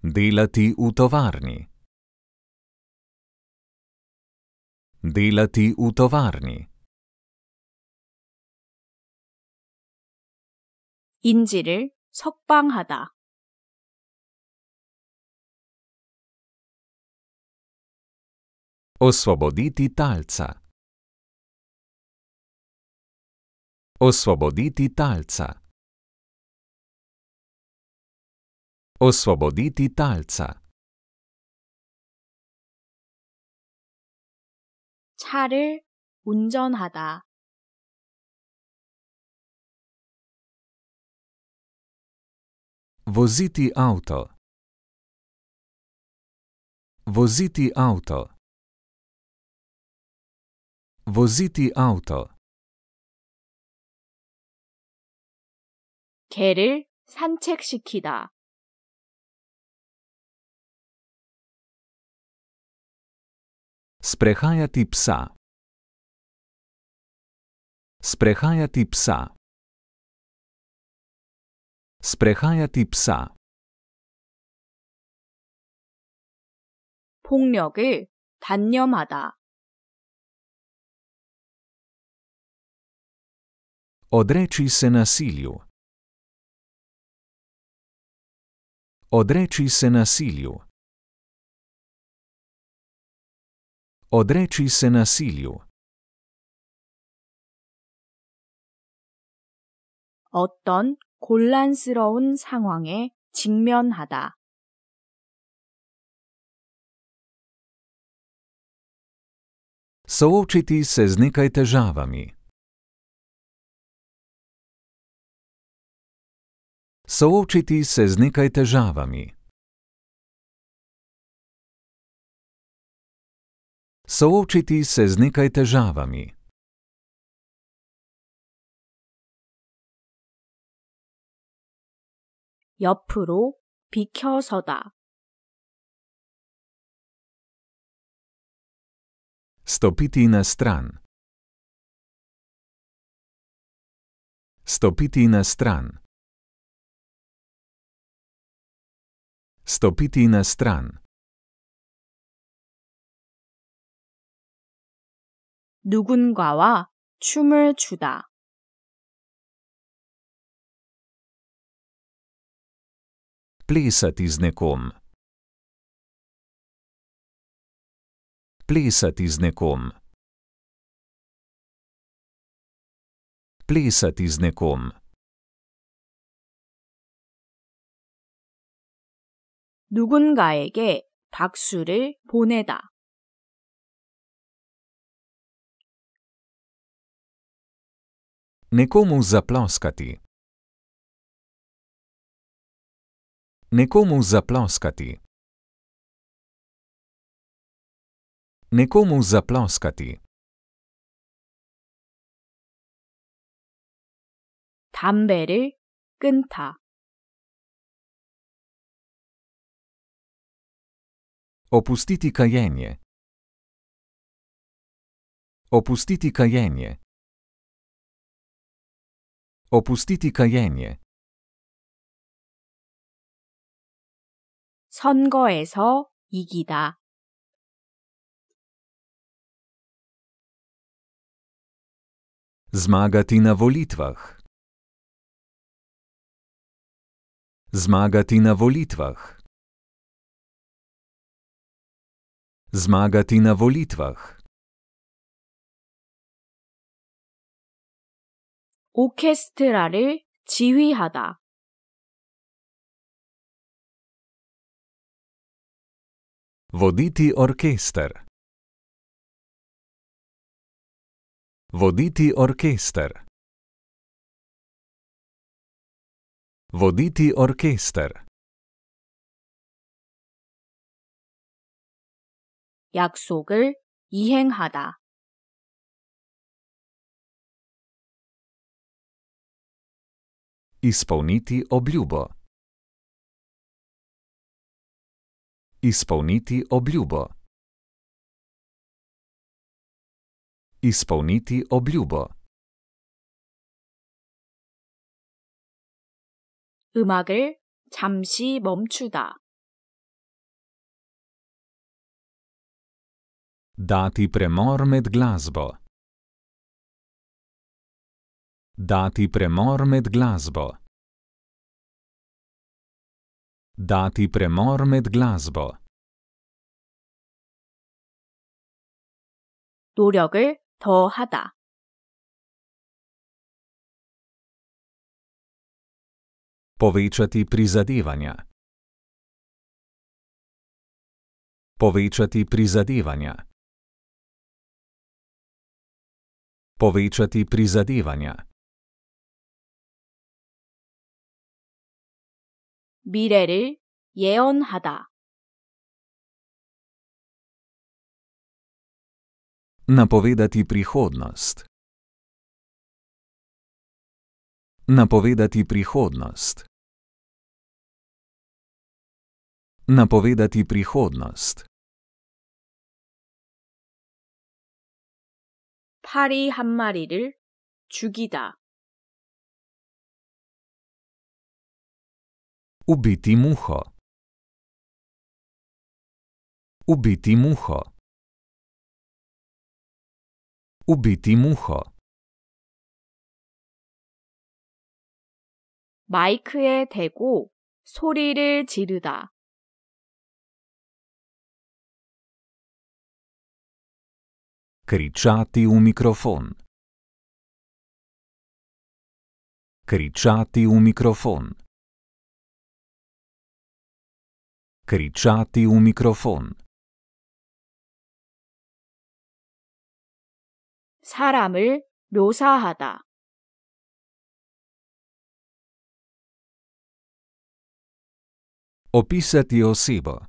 Delati v tovarni. Delati v tovarni. 인지를 석방하다. Osvoboditi talca. Osvoboditi talca. Osvoboditi talca. 차를 운전하다. Voziti auto. Voziti auto. Voziti auto. 개를 산책시키다. Sprehajati psa. Sprehajati psa. Sprehajati psa. 폭력을 단념하다. Odreći se nasilju. Odreći se nasilju. Odreći se nasilju. 어떤 곤란스러운 상황에 직면하다. Soočiti se z nekaj težavami. Soočiti se z nekaj težavami. Soočiti se z nekaj težavami. 옆으로 비켜서다. Stopiti na stran. Stopiti na stran. Stopiti na stran. 누군가와 춤을 추다. Plesati z nekom. Plesati z nekom. Plesati z nekom. 누군가에게 박수를 보내다. Nekomu zaploskati. Nekomu zaploskati. Nekomu zaploskati. 담배를 끊다. Opustiti kajenje. Opustiti kajenje. Opustiti kajenje. 선거에서 이기다. Zmagati na volitvah. Zmagati na volitvah. Zmagati na volitvah. 오케스트라를 지휘하다. Voditi orkester. Voditi orkester. Voditi orkester. 약속을 이행하다. Izpolniti obljubo. Izpolniti obljubo. Izpolniti obljubo. 음악을 잠시 멈추다. Dati premor med glasbo. Dati premor med glasbo. Dati premor med glasbo. 노력을 더하다. Povečati prizadevanja. Povečati prizadevanja. Povečati prizadevanja. 미래를 예언하다. Napovedati prihodnost. Napovedati prihodnost. Napovedati prihodnost. 파리 한 마리를 죽이다. Ubiti muho. Ubiti muho. Ubiti muho. 마이크에 대고 소리를 지르다. Kričati v mikrofon. Kričati v mikrofon. Kričati v mikrofon. 사람을 묘사하다. Opisati osebo.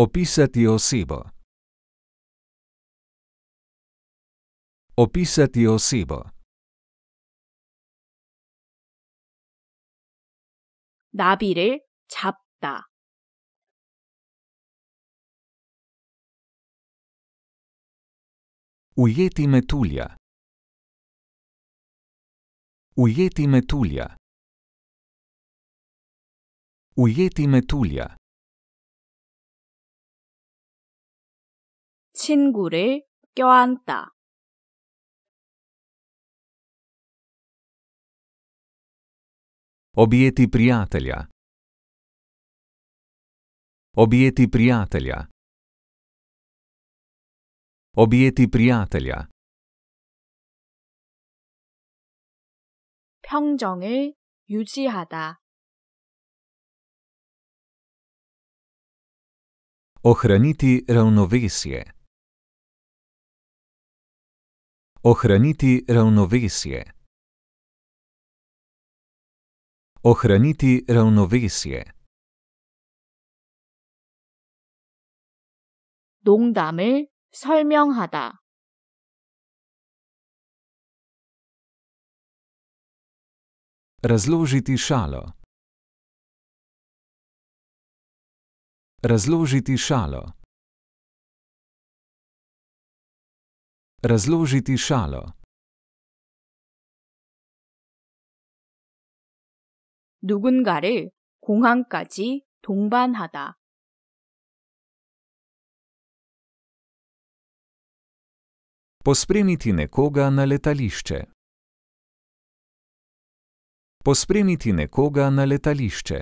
Opisati osebo. Opisati osebo. 나비를 잡다. Ujeti metulja. Ujeti metulja. Ujeti metulja. 친구를 껴안다. Objeti prijatelja. Objeti prijatelja. Objeti prijatelja. 평정을 유지하다. Ohraniti ravnovesje. Ohraniti ravnovesje. Ohraniti ravnovesje. 농담을 설명하다. Razložiti šalo. Razložiti šalo. Razložiti šalo. 누군가를 공항까지 동반하다. Pospremiti nekoga na letališče. Pospremiti nekoga na letališče.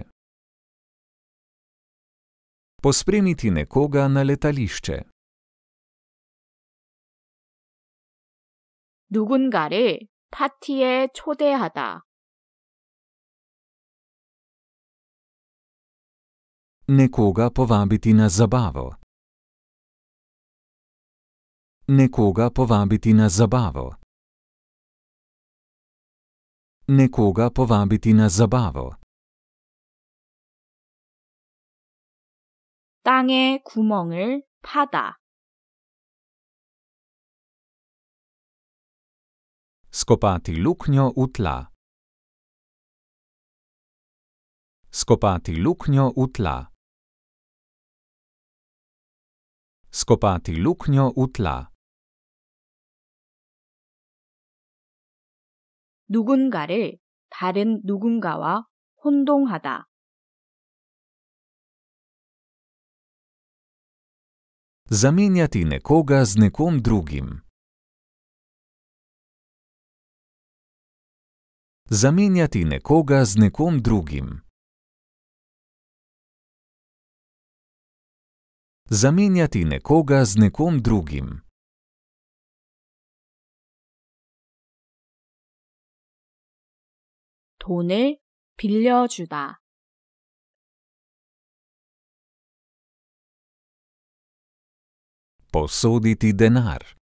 Pospremiti nekoga na letališče. 누군가를 파티에 초대하다. Nekoga povabiti na zabavo. Nekoga povabiti na zabavo. Nekoga povabiti na zabavo. 땅에 구멍을 파다. Skopati luknjo v tla. Skopati luknjo v tla. Skopati luknjo v tla. 누군가를 다른 누군가와 혼동하다. Zamenjati nekoga z nekom drugim. Zamenjati nekoga z nekom drugim. Zamenjati nekoga z nekom drugim. 돈을 빌려주다. Posoditi denar.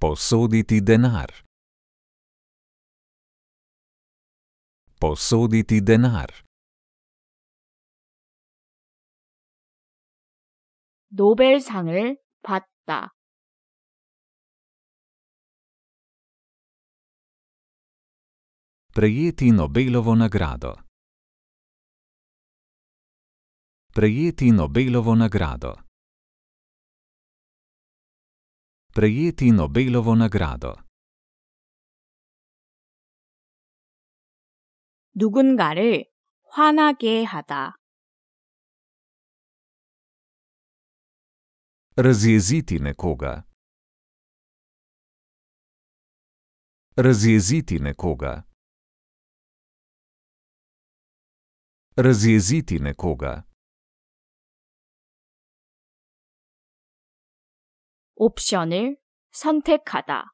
Posoditi denar. Posoditi denar. 노벨상을 받다. Prejeti Nobelovo nagrado. Prejeti Nobelovo nagrado. Prejeti Nobelovo nagrado. 누군가를 화나게 하다. Razjeziti nekoga. Razjeziti nekoga. Razjeziti nekoga. 옵션을 선택하다.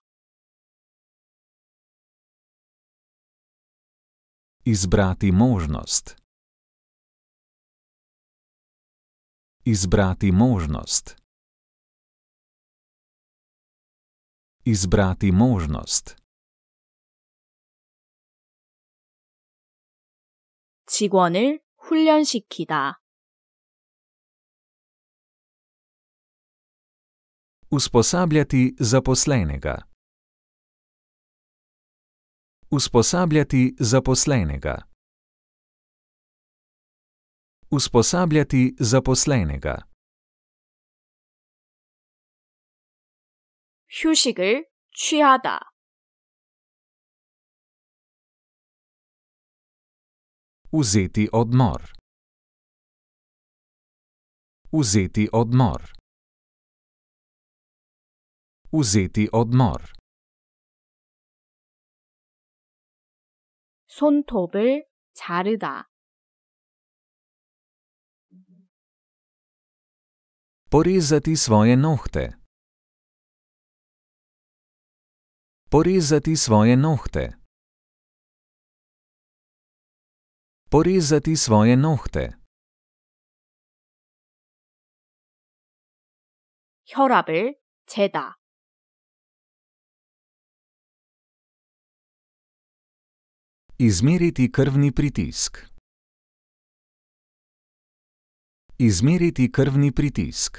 Izbrati možnost. Izbrati možnost. Izbrati možnost. 직원을 훈련시키다. Usposabljati zaposlenega. Usposabljati zaposlenega. Usposabljati zaposlenega. 휴식을 취하다. Uzeti odmor. Uzeti odmor. Uzeti odmor. 손톱을 자르다. Porezati svoje nohte. Porezati svoje nohte. Porezati svoje nohte. 혈압을 재다. Izmeriti krvni pritisk. Izmeriti krvni pritisk.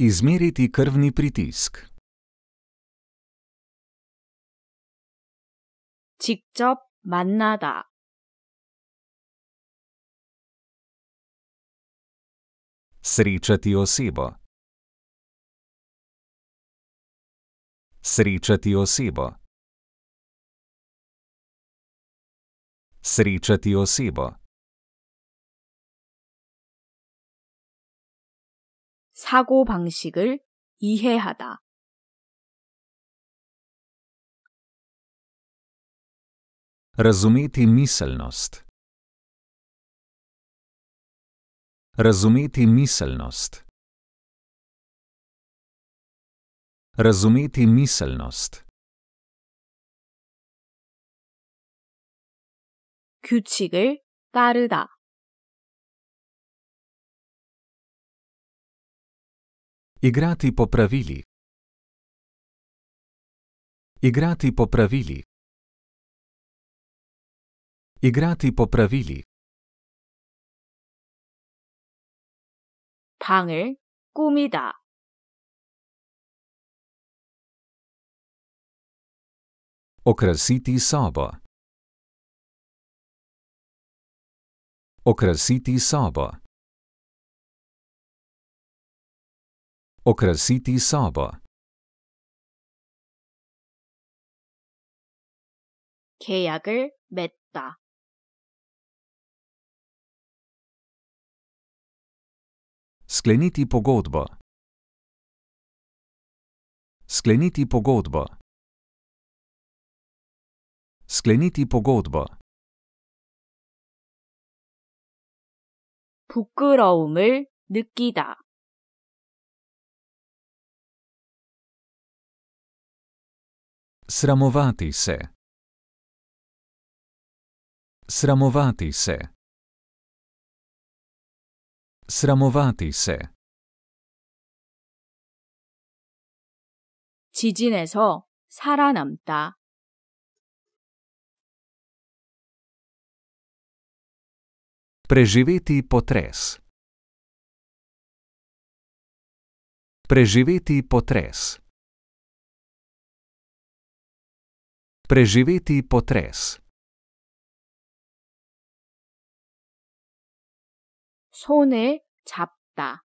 Izmeriti krvni pritisk. 직접 만나다. Srečati osebo. Srečati osebo. Srečati osebo. 사고 방식을 이해하다. Razumeti miselnost. Razumeti miselnost. Razumeti miselnost. 규칙을 따르다. Igrati po pravilih. Igrati po pravilih. Igrati po pravilih. 방을 꾸미다. Okrasiti sobo. Okrasiti sobo. Okra City, Sabah. 계약을 맺다. Skleniti pogodbo. Skleniti pogodbo. Skleniti pogodbo. 부끄러움을 느끼다. Sramovati se. Sramovati se. Sramovati se. 지진에서 살아남다. Preživeti potres. Preživeti potres. Preživeti potres. 손을 잡다.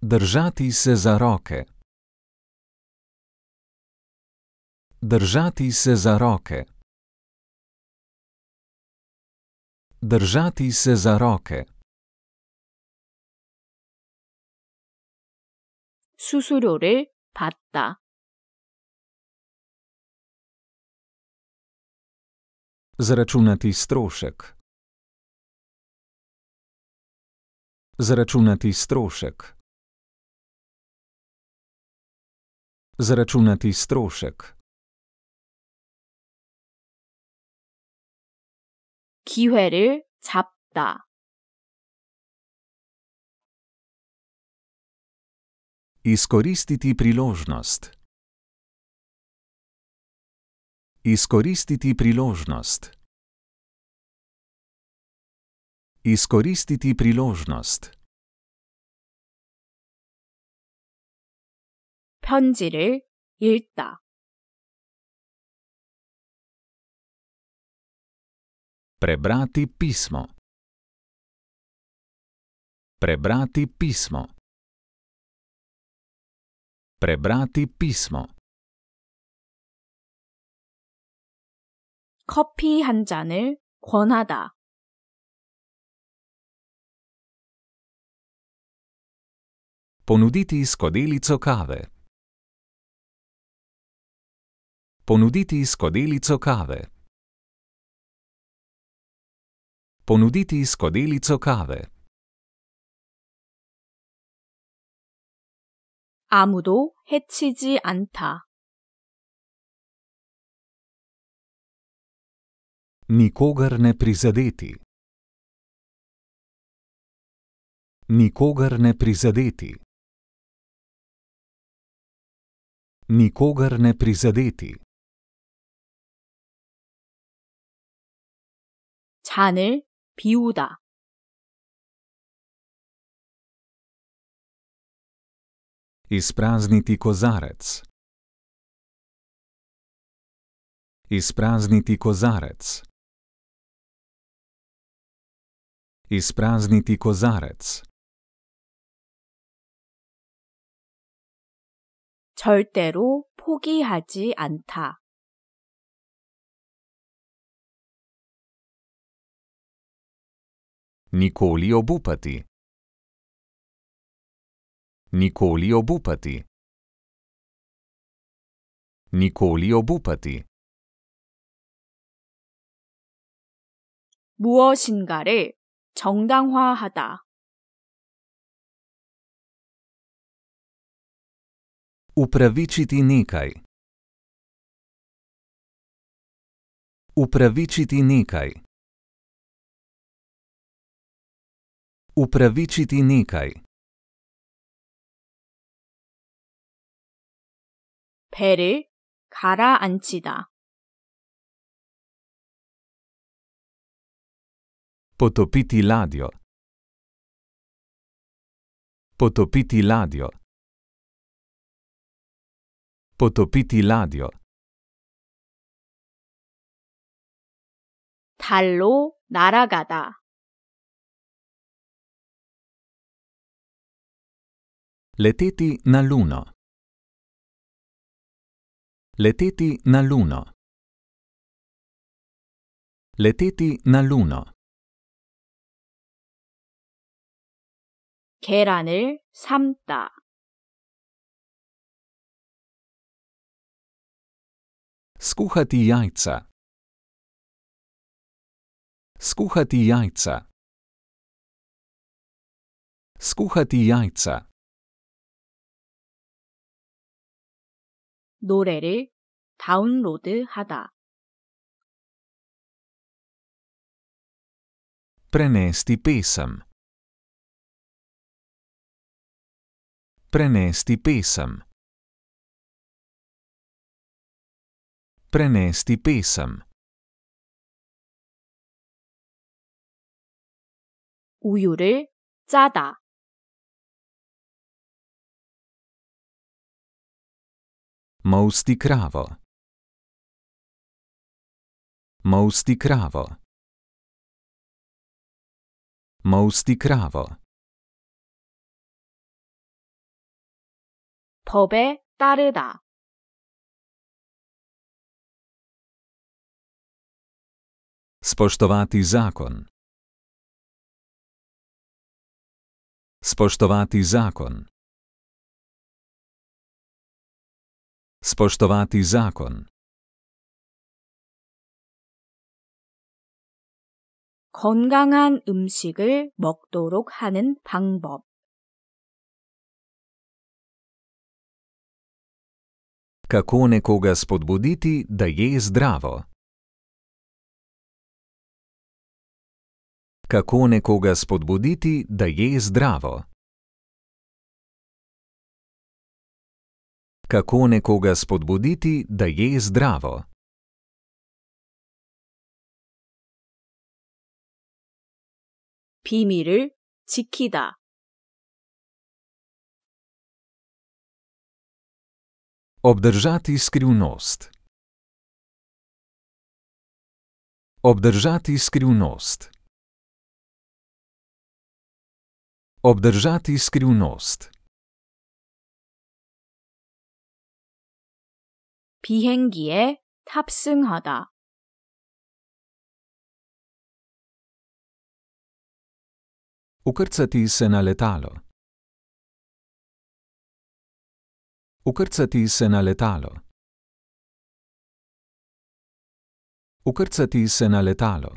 Držati se za roke. Držati se za roke. Držati se za roke. 수수료를 받다. Zračunati strošek. Zračunati strošek. Zračunati strošek. 기회를 잡다. Iskoristiti priložnost. Iskoristiti priložnost. Iskoristiti priložnost. 편지를 읽다. Prebrati pismo. Prebrati pismo. Prebrati pismo. 커피 한 잔을 권하다. Ponuditi skodelico kave. Ponuditi skodelico kave. Ponuditi skodelico kave. 아무도 해치지 않다. Nikogar ne prizadeti. Nikogar ne prizadeti. Nikogar ne prizadeti. 잔을 비우다. Izprazniti kozarec. Izprazniti kozarec. Izprazniti kozarec. 절대로 포기하지 않다. Nikoli obupati. Nikoli obupati. Nikoli obupati. 무엇인가를 정당화하다. Upravičiti nekaj. Upravičiti nekaj. Upravičiti nekaj. 배를 가라앉히다. Potopiti ladjo. Potopiti ladjo. Potopiti ladjo. 달로 날아가다. Leteti na luno. Leteti na luno. Leteti na luno. 계란을 삶다. Skuhati jajca. Skuhati jajca. Skuhati jajca. 노래를 다운로드하다. Prenesti pesem. Prenesti pesem. Prenesti pesem. 우유를 짜다. Mousti kravo. Mousti kravo. Mousti kravo. 법에 따르다. Spoštovati zakon. Spoštovati zakon. Spoštovati zakon. 건강한 음식을 먹도록 하는 방법. Kako nekoga spodbuditi, da je zdravo? Kako nekoga spodbuditi, da je zdravo? Kako nekoga spodbuditi, da je zdravo? 비밀을 지키다. Obdržati skrivnost. Obdržati skrivnost. Obdržati skrivnost. 비행기에 탑승하다. Ukrcati se na letalo. Ukrcati se na letalo. Ukrcati se na letalo.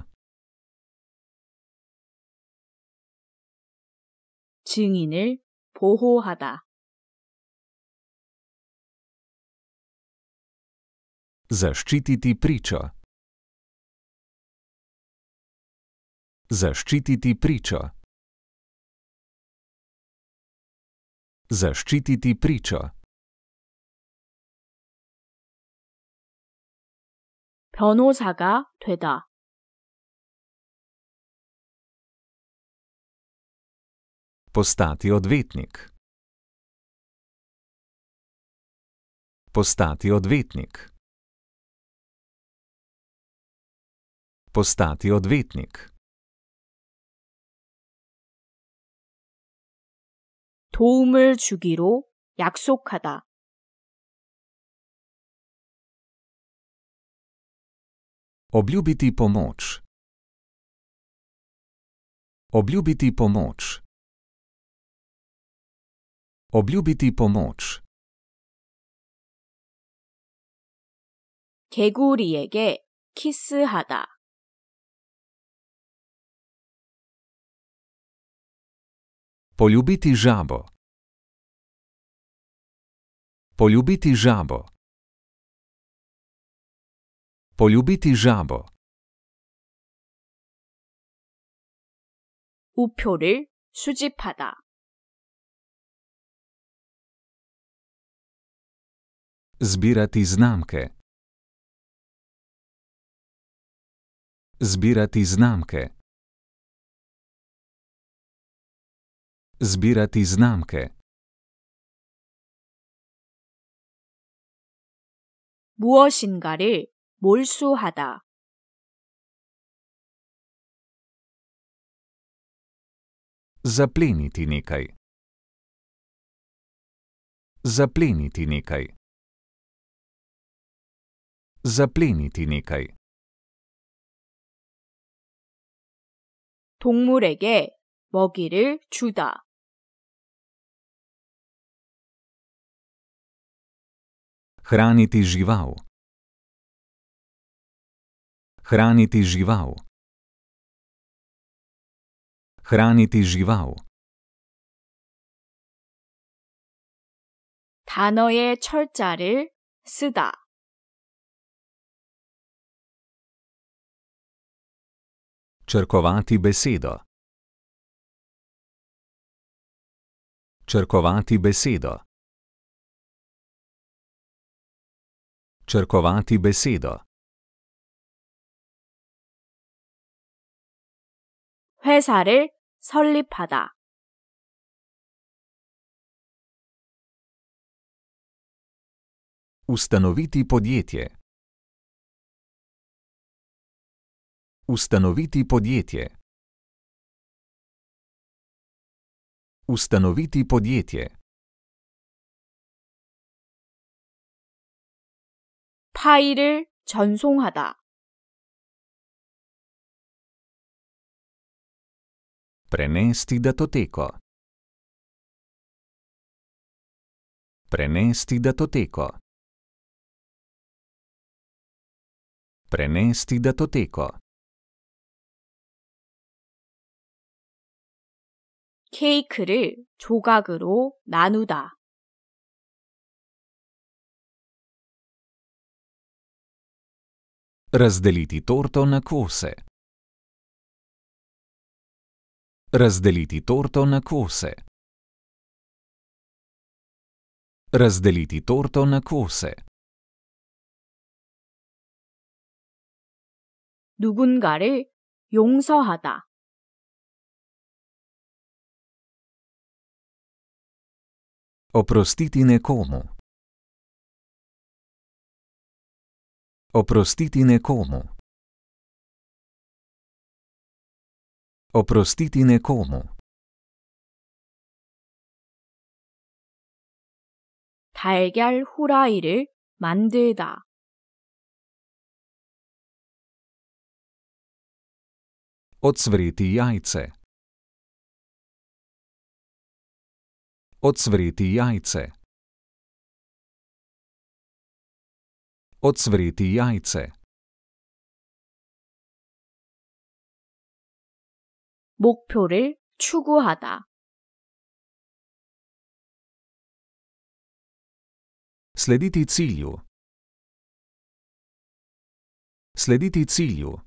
증인을 보호하다. Zaščititi pričo. Zaščititi pričo. Zaščititi pričo. 변호사가 되다. Postati odvetnik. Postati odvetnik. Postati odvetnik. 도움을 주기로 약속하다. Obljubiti pomoč. Obljubiti pomoč. Obljubiti pomoč. 개구리에게 키스하다. Poljubiti žabo. Poljubiti žabo. Poljubiti žabo. 우표를 수집하다. Zbirati znamke. Zbirati znamke. Zbirati znamke. 무엇인가를 몰수하다. Zapleniti nekaj. Zapleniti nekaj. Zapleniti nekaj. 동물에게 먹이를 주다. Hraniti žival. Hraniti žival. Hraniti žival. 단어의 철자를 쓰다. Črkovati besedo. Črkovati besedo. Črkovati besedo. 회사를 설립하다. Ustanoviti podjetje. Ustanoviti podjetje. Ustanoviti podjetje. 파일을 전송하다. Prenesti datoteko. Prenesti datoteko. Prenesti datoteko. 케이크를 조각으로 나누다. Razdeliti torto na kose. Razdeliti torto na kose. Razdeliti torto na kose. 누군가를 용서하다. Oprostiti nekomu. Oprostiti nekomu. Oprostiti nekomu. 달걀 후라이를 만들다. Ocvreti jajce. Ocvreti jajce. Ocvreti jajce. 목표를 추구하다. Slediti cilju. Slediti cilju.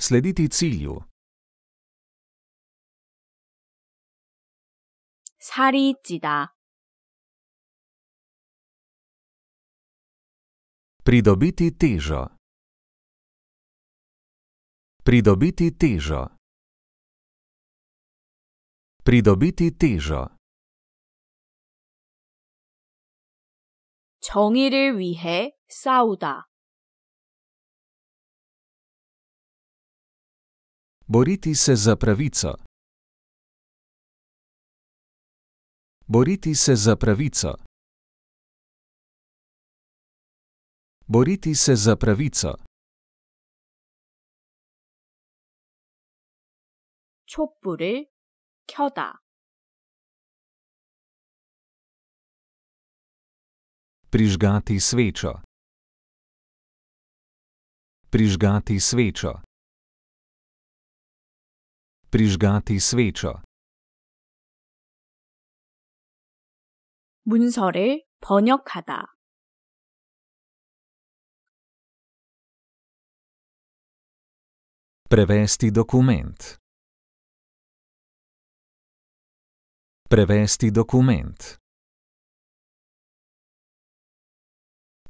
Slediti cilju. 살이 찌다. Pridobiti težo. Pridobiti težo. Pridobiti težo. 정의를 위해 싸우다. Boriti se za pravico. Boriti se za pravico. Boriti se za pravico. 촛불을 켜다. Prižgati svečo. Prižgati svečo. Prižgati svečo. 문서를 번역하다. Prevesti dokument. Prevesti dokument.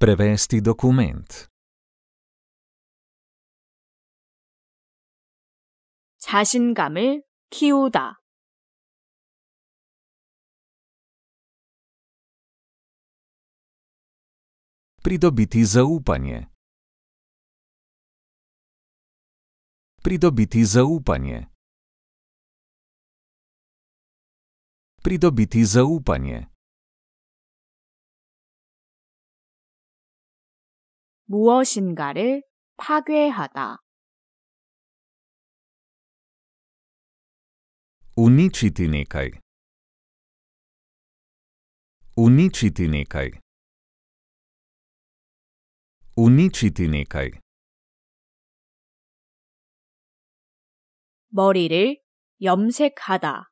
Prevesti dokument. 자신감을 키우다. Pridobiti zaupanje. Pridobiti zaupanje. pridobiti zaupanje. 무엇인가를 파괴하다. Uničiti nekaj. Uničiti nekaj. Uničiti nekaj. 머리를 염색하다.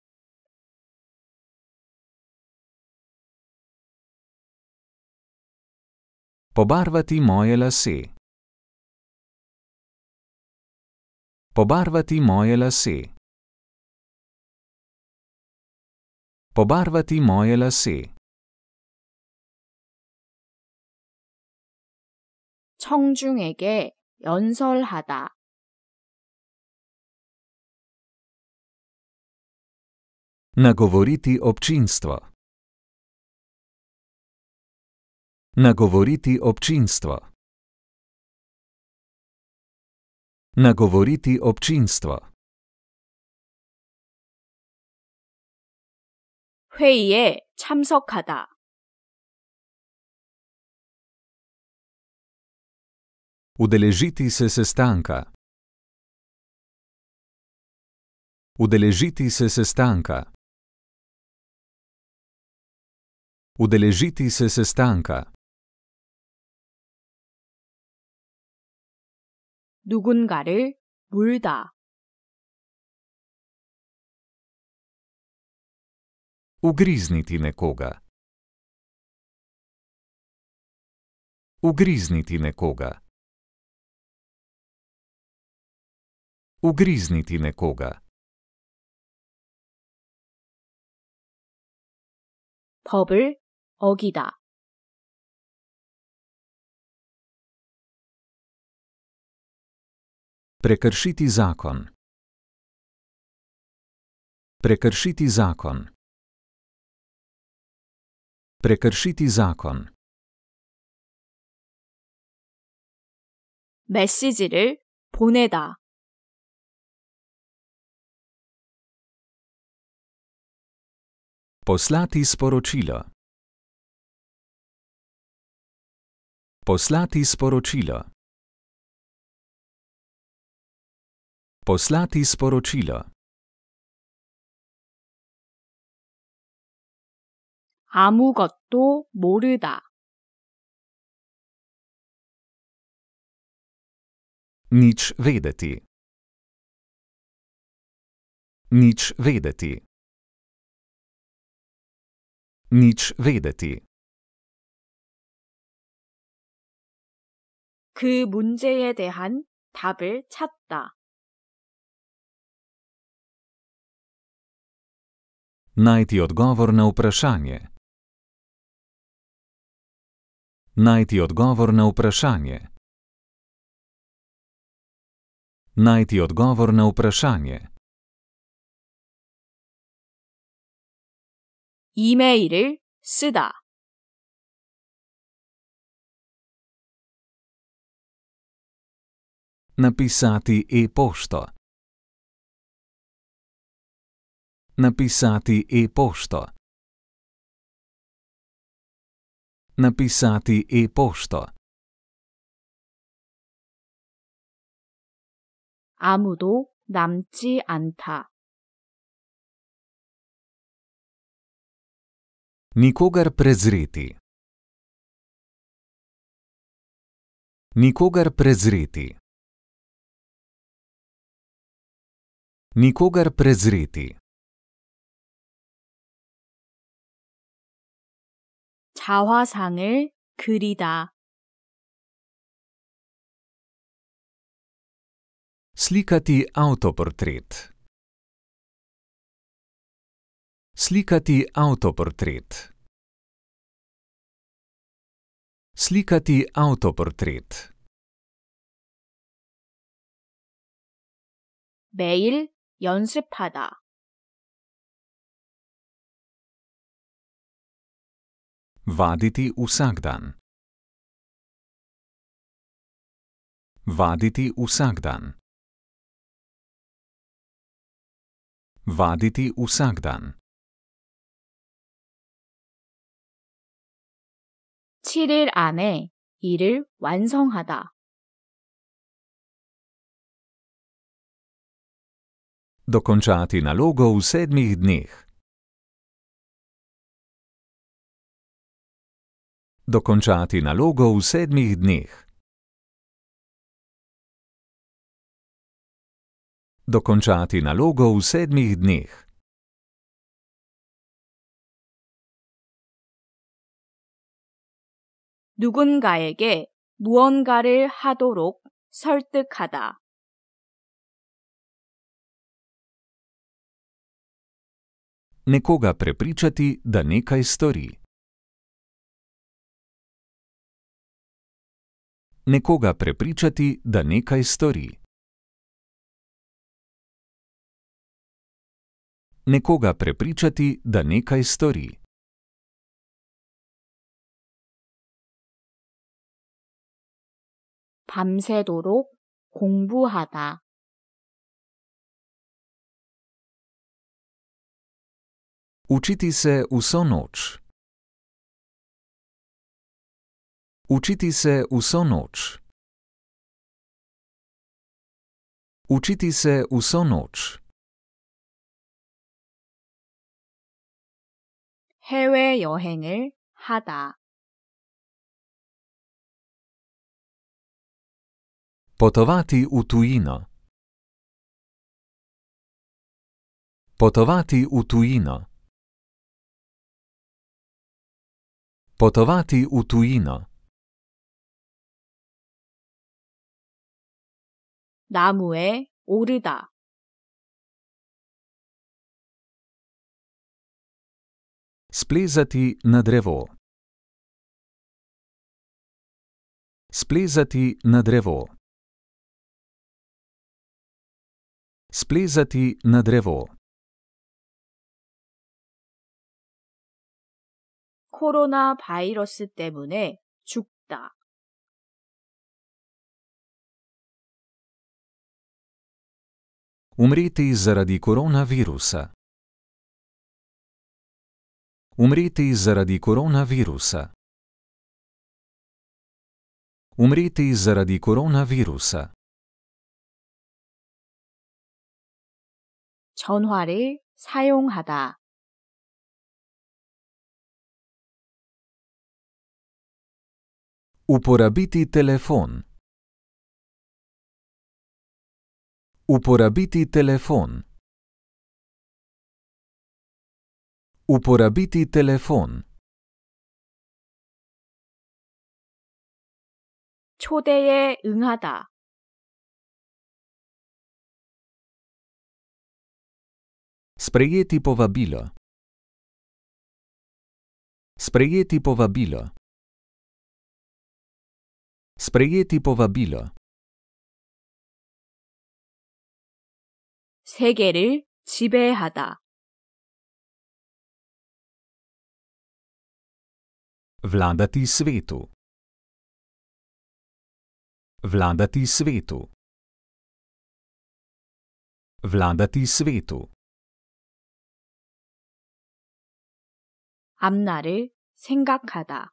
Pobarvati moje lase. Pobarvati moje lase. Pobarvati moje lase. 청중에게 연설하다. Nagovoriti občinstvo. Nagovoriti občinstvo. Nagovoriti občinstvo. 회의에 참석하다. Udeležiti se sestanka. Udeležiti se sestanka. Udeležiti se sestanka. 누군가를 물다. Ugrizniti nekoga. Ugrizniti nekoga. Ugrizniti nekoga. 법을 어기다. Prekršiti zakon. Prekršiti zakon. Prekršiti zakon. 메시지를 보내다. Poslati sporočilo. Poslati sporočilo. Poslati sporočilo. 아무것도 모르다. Nič vedeti. Nič vedeti. Nič vedeti. 그 문제에 대한 답을 찾다. Najti odgovor na vprašanje. Najti odgovor na vprašanje. Najti odgovor na vprašanje. 이메일을 쓰다. Napisati e-pošto. Napisati e-pošto. Napisati e-pošto. 아무도 남지 않다. Nikogar prezreti. Nikogar prezreti. Nikogar prezreti. 자화상을 그리다. Slikati autoportret. Slikati autoportret. Slikati autoportret. 매일 연습하다. Vaditi vsak dan. Vaditi vsak dan. Vaditi vsak dan. 7일 안에 일을 완성하다. Dokončati nalogo v 7 dneh. Dokončati nalogo v 7 dneh. Dokončati nalogo v 7 dneh. 누군가에게 무언가를 하도록 설득하다. Nekoga prepričati, da nekaj stori. Nekoga prepričati, da nekaj stori. Nekoga prepričati, da nekaj stori. 밤새도록 공부하다. Učiti se vso noč. Učiti se vso noč. Učiti se vso noč. 해외여행을 하다. Potovati v tujino. Potovati v tujino. Potovati v tujino. 나무에 오르다. Splezati na drevo. Splezati na drevo. Splezati na drevo. 코로나 바이러스 때문에 죽다. Umreti zaradi koronavirusa. Umreti zaradi koronavirusa. Umreti zaradi koronavirusa. 전화를 사용하다. Uporabiti telefon. Uporabiti telefon. Uporabiti telefon. 초대에 응하다. Sprejeti povabilo. Sprejeti povabilo. Sprejeti povabilo. 세계를 지배하다. Vladati svetu. Vladati svetu. Vladati svetu. 앞날을 생각하다.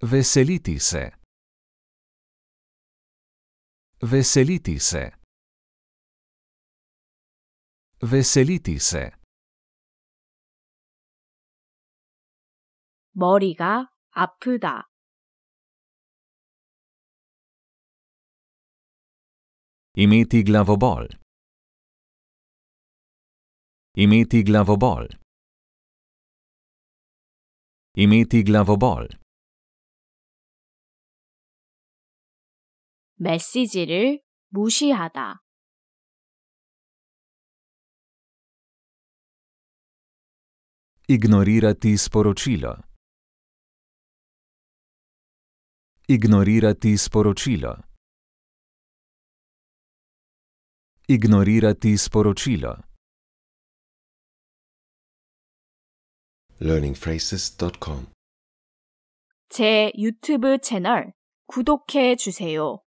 Veseliti se. Veseliti se. Veseliti se. 머리가 아프다. Imeti glavobol. Imeti glavobol. Imeti glavobol. 메시지를 무시하다. Ignorirati sporočilo. Ignorirati sporočilo. Ignorirati sporočilo. learningphrases.com 제 유튜브 채널 구독해 주세요.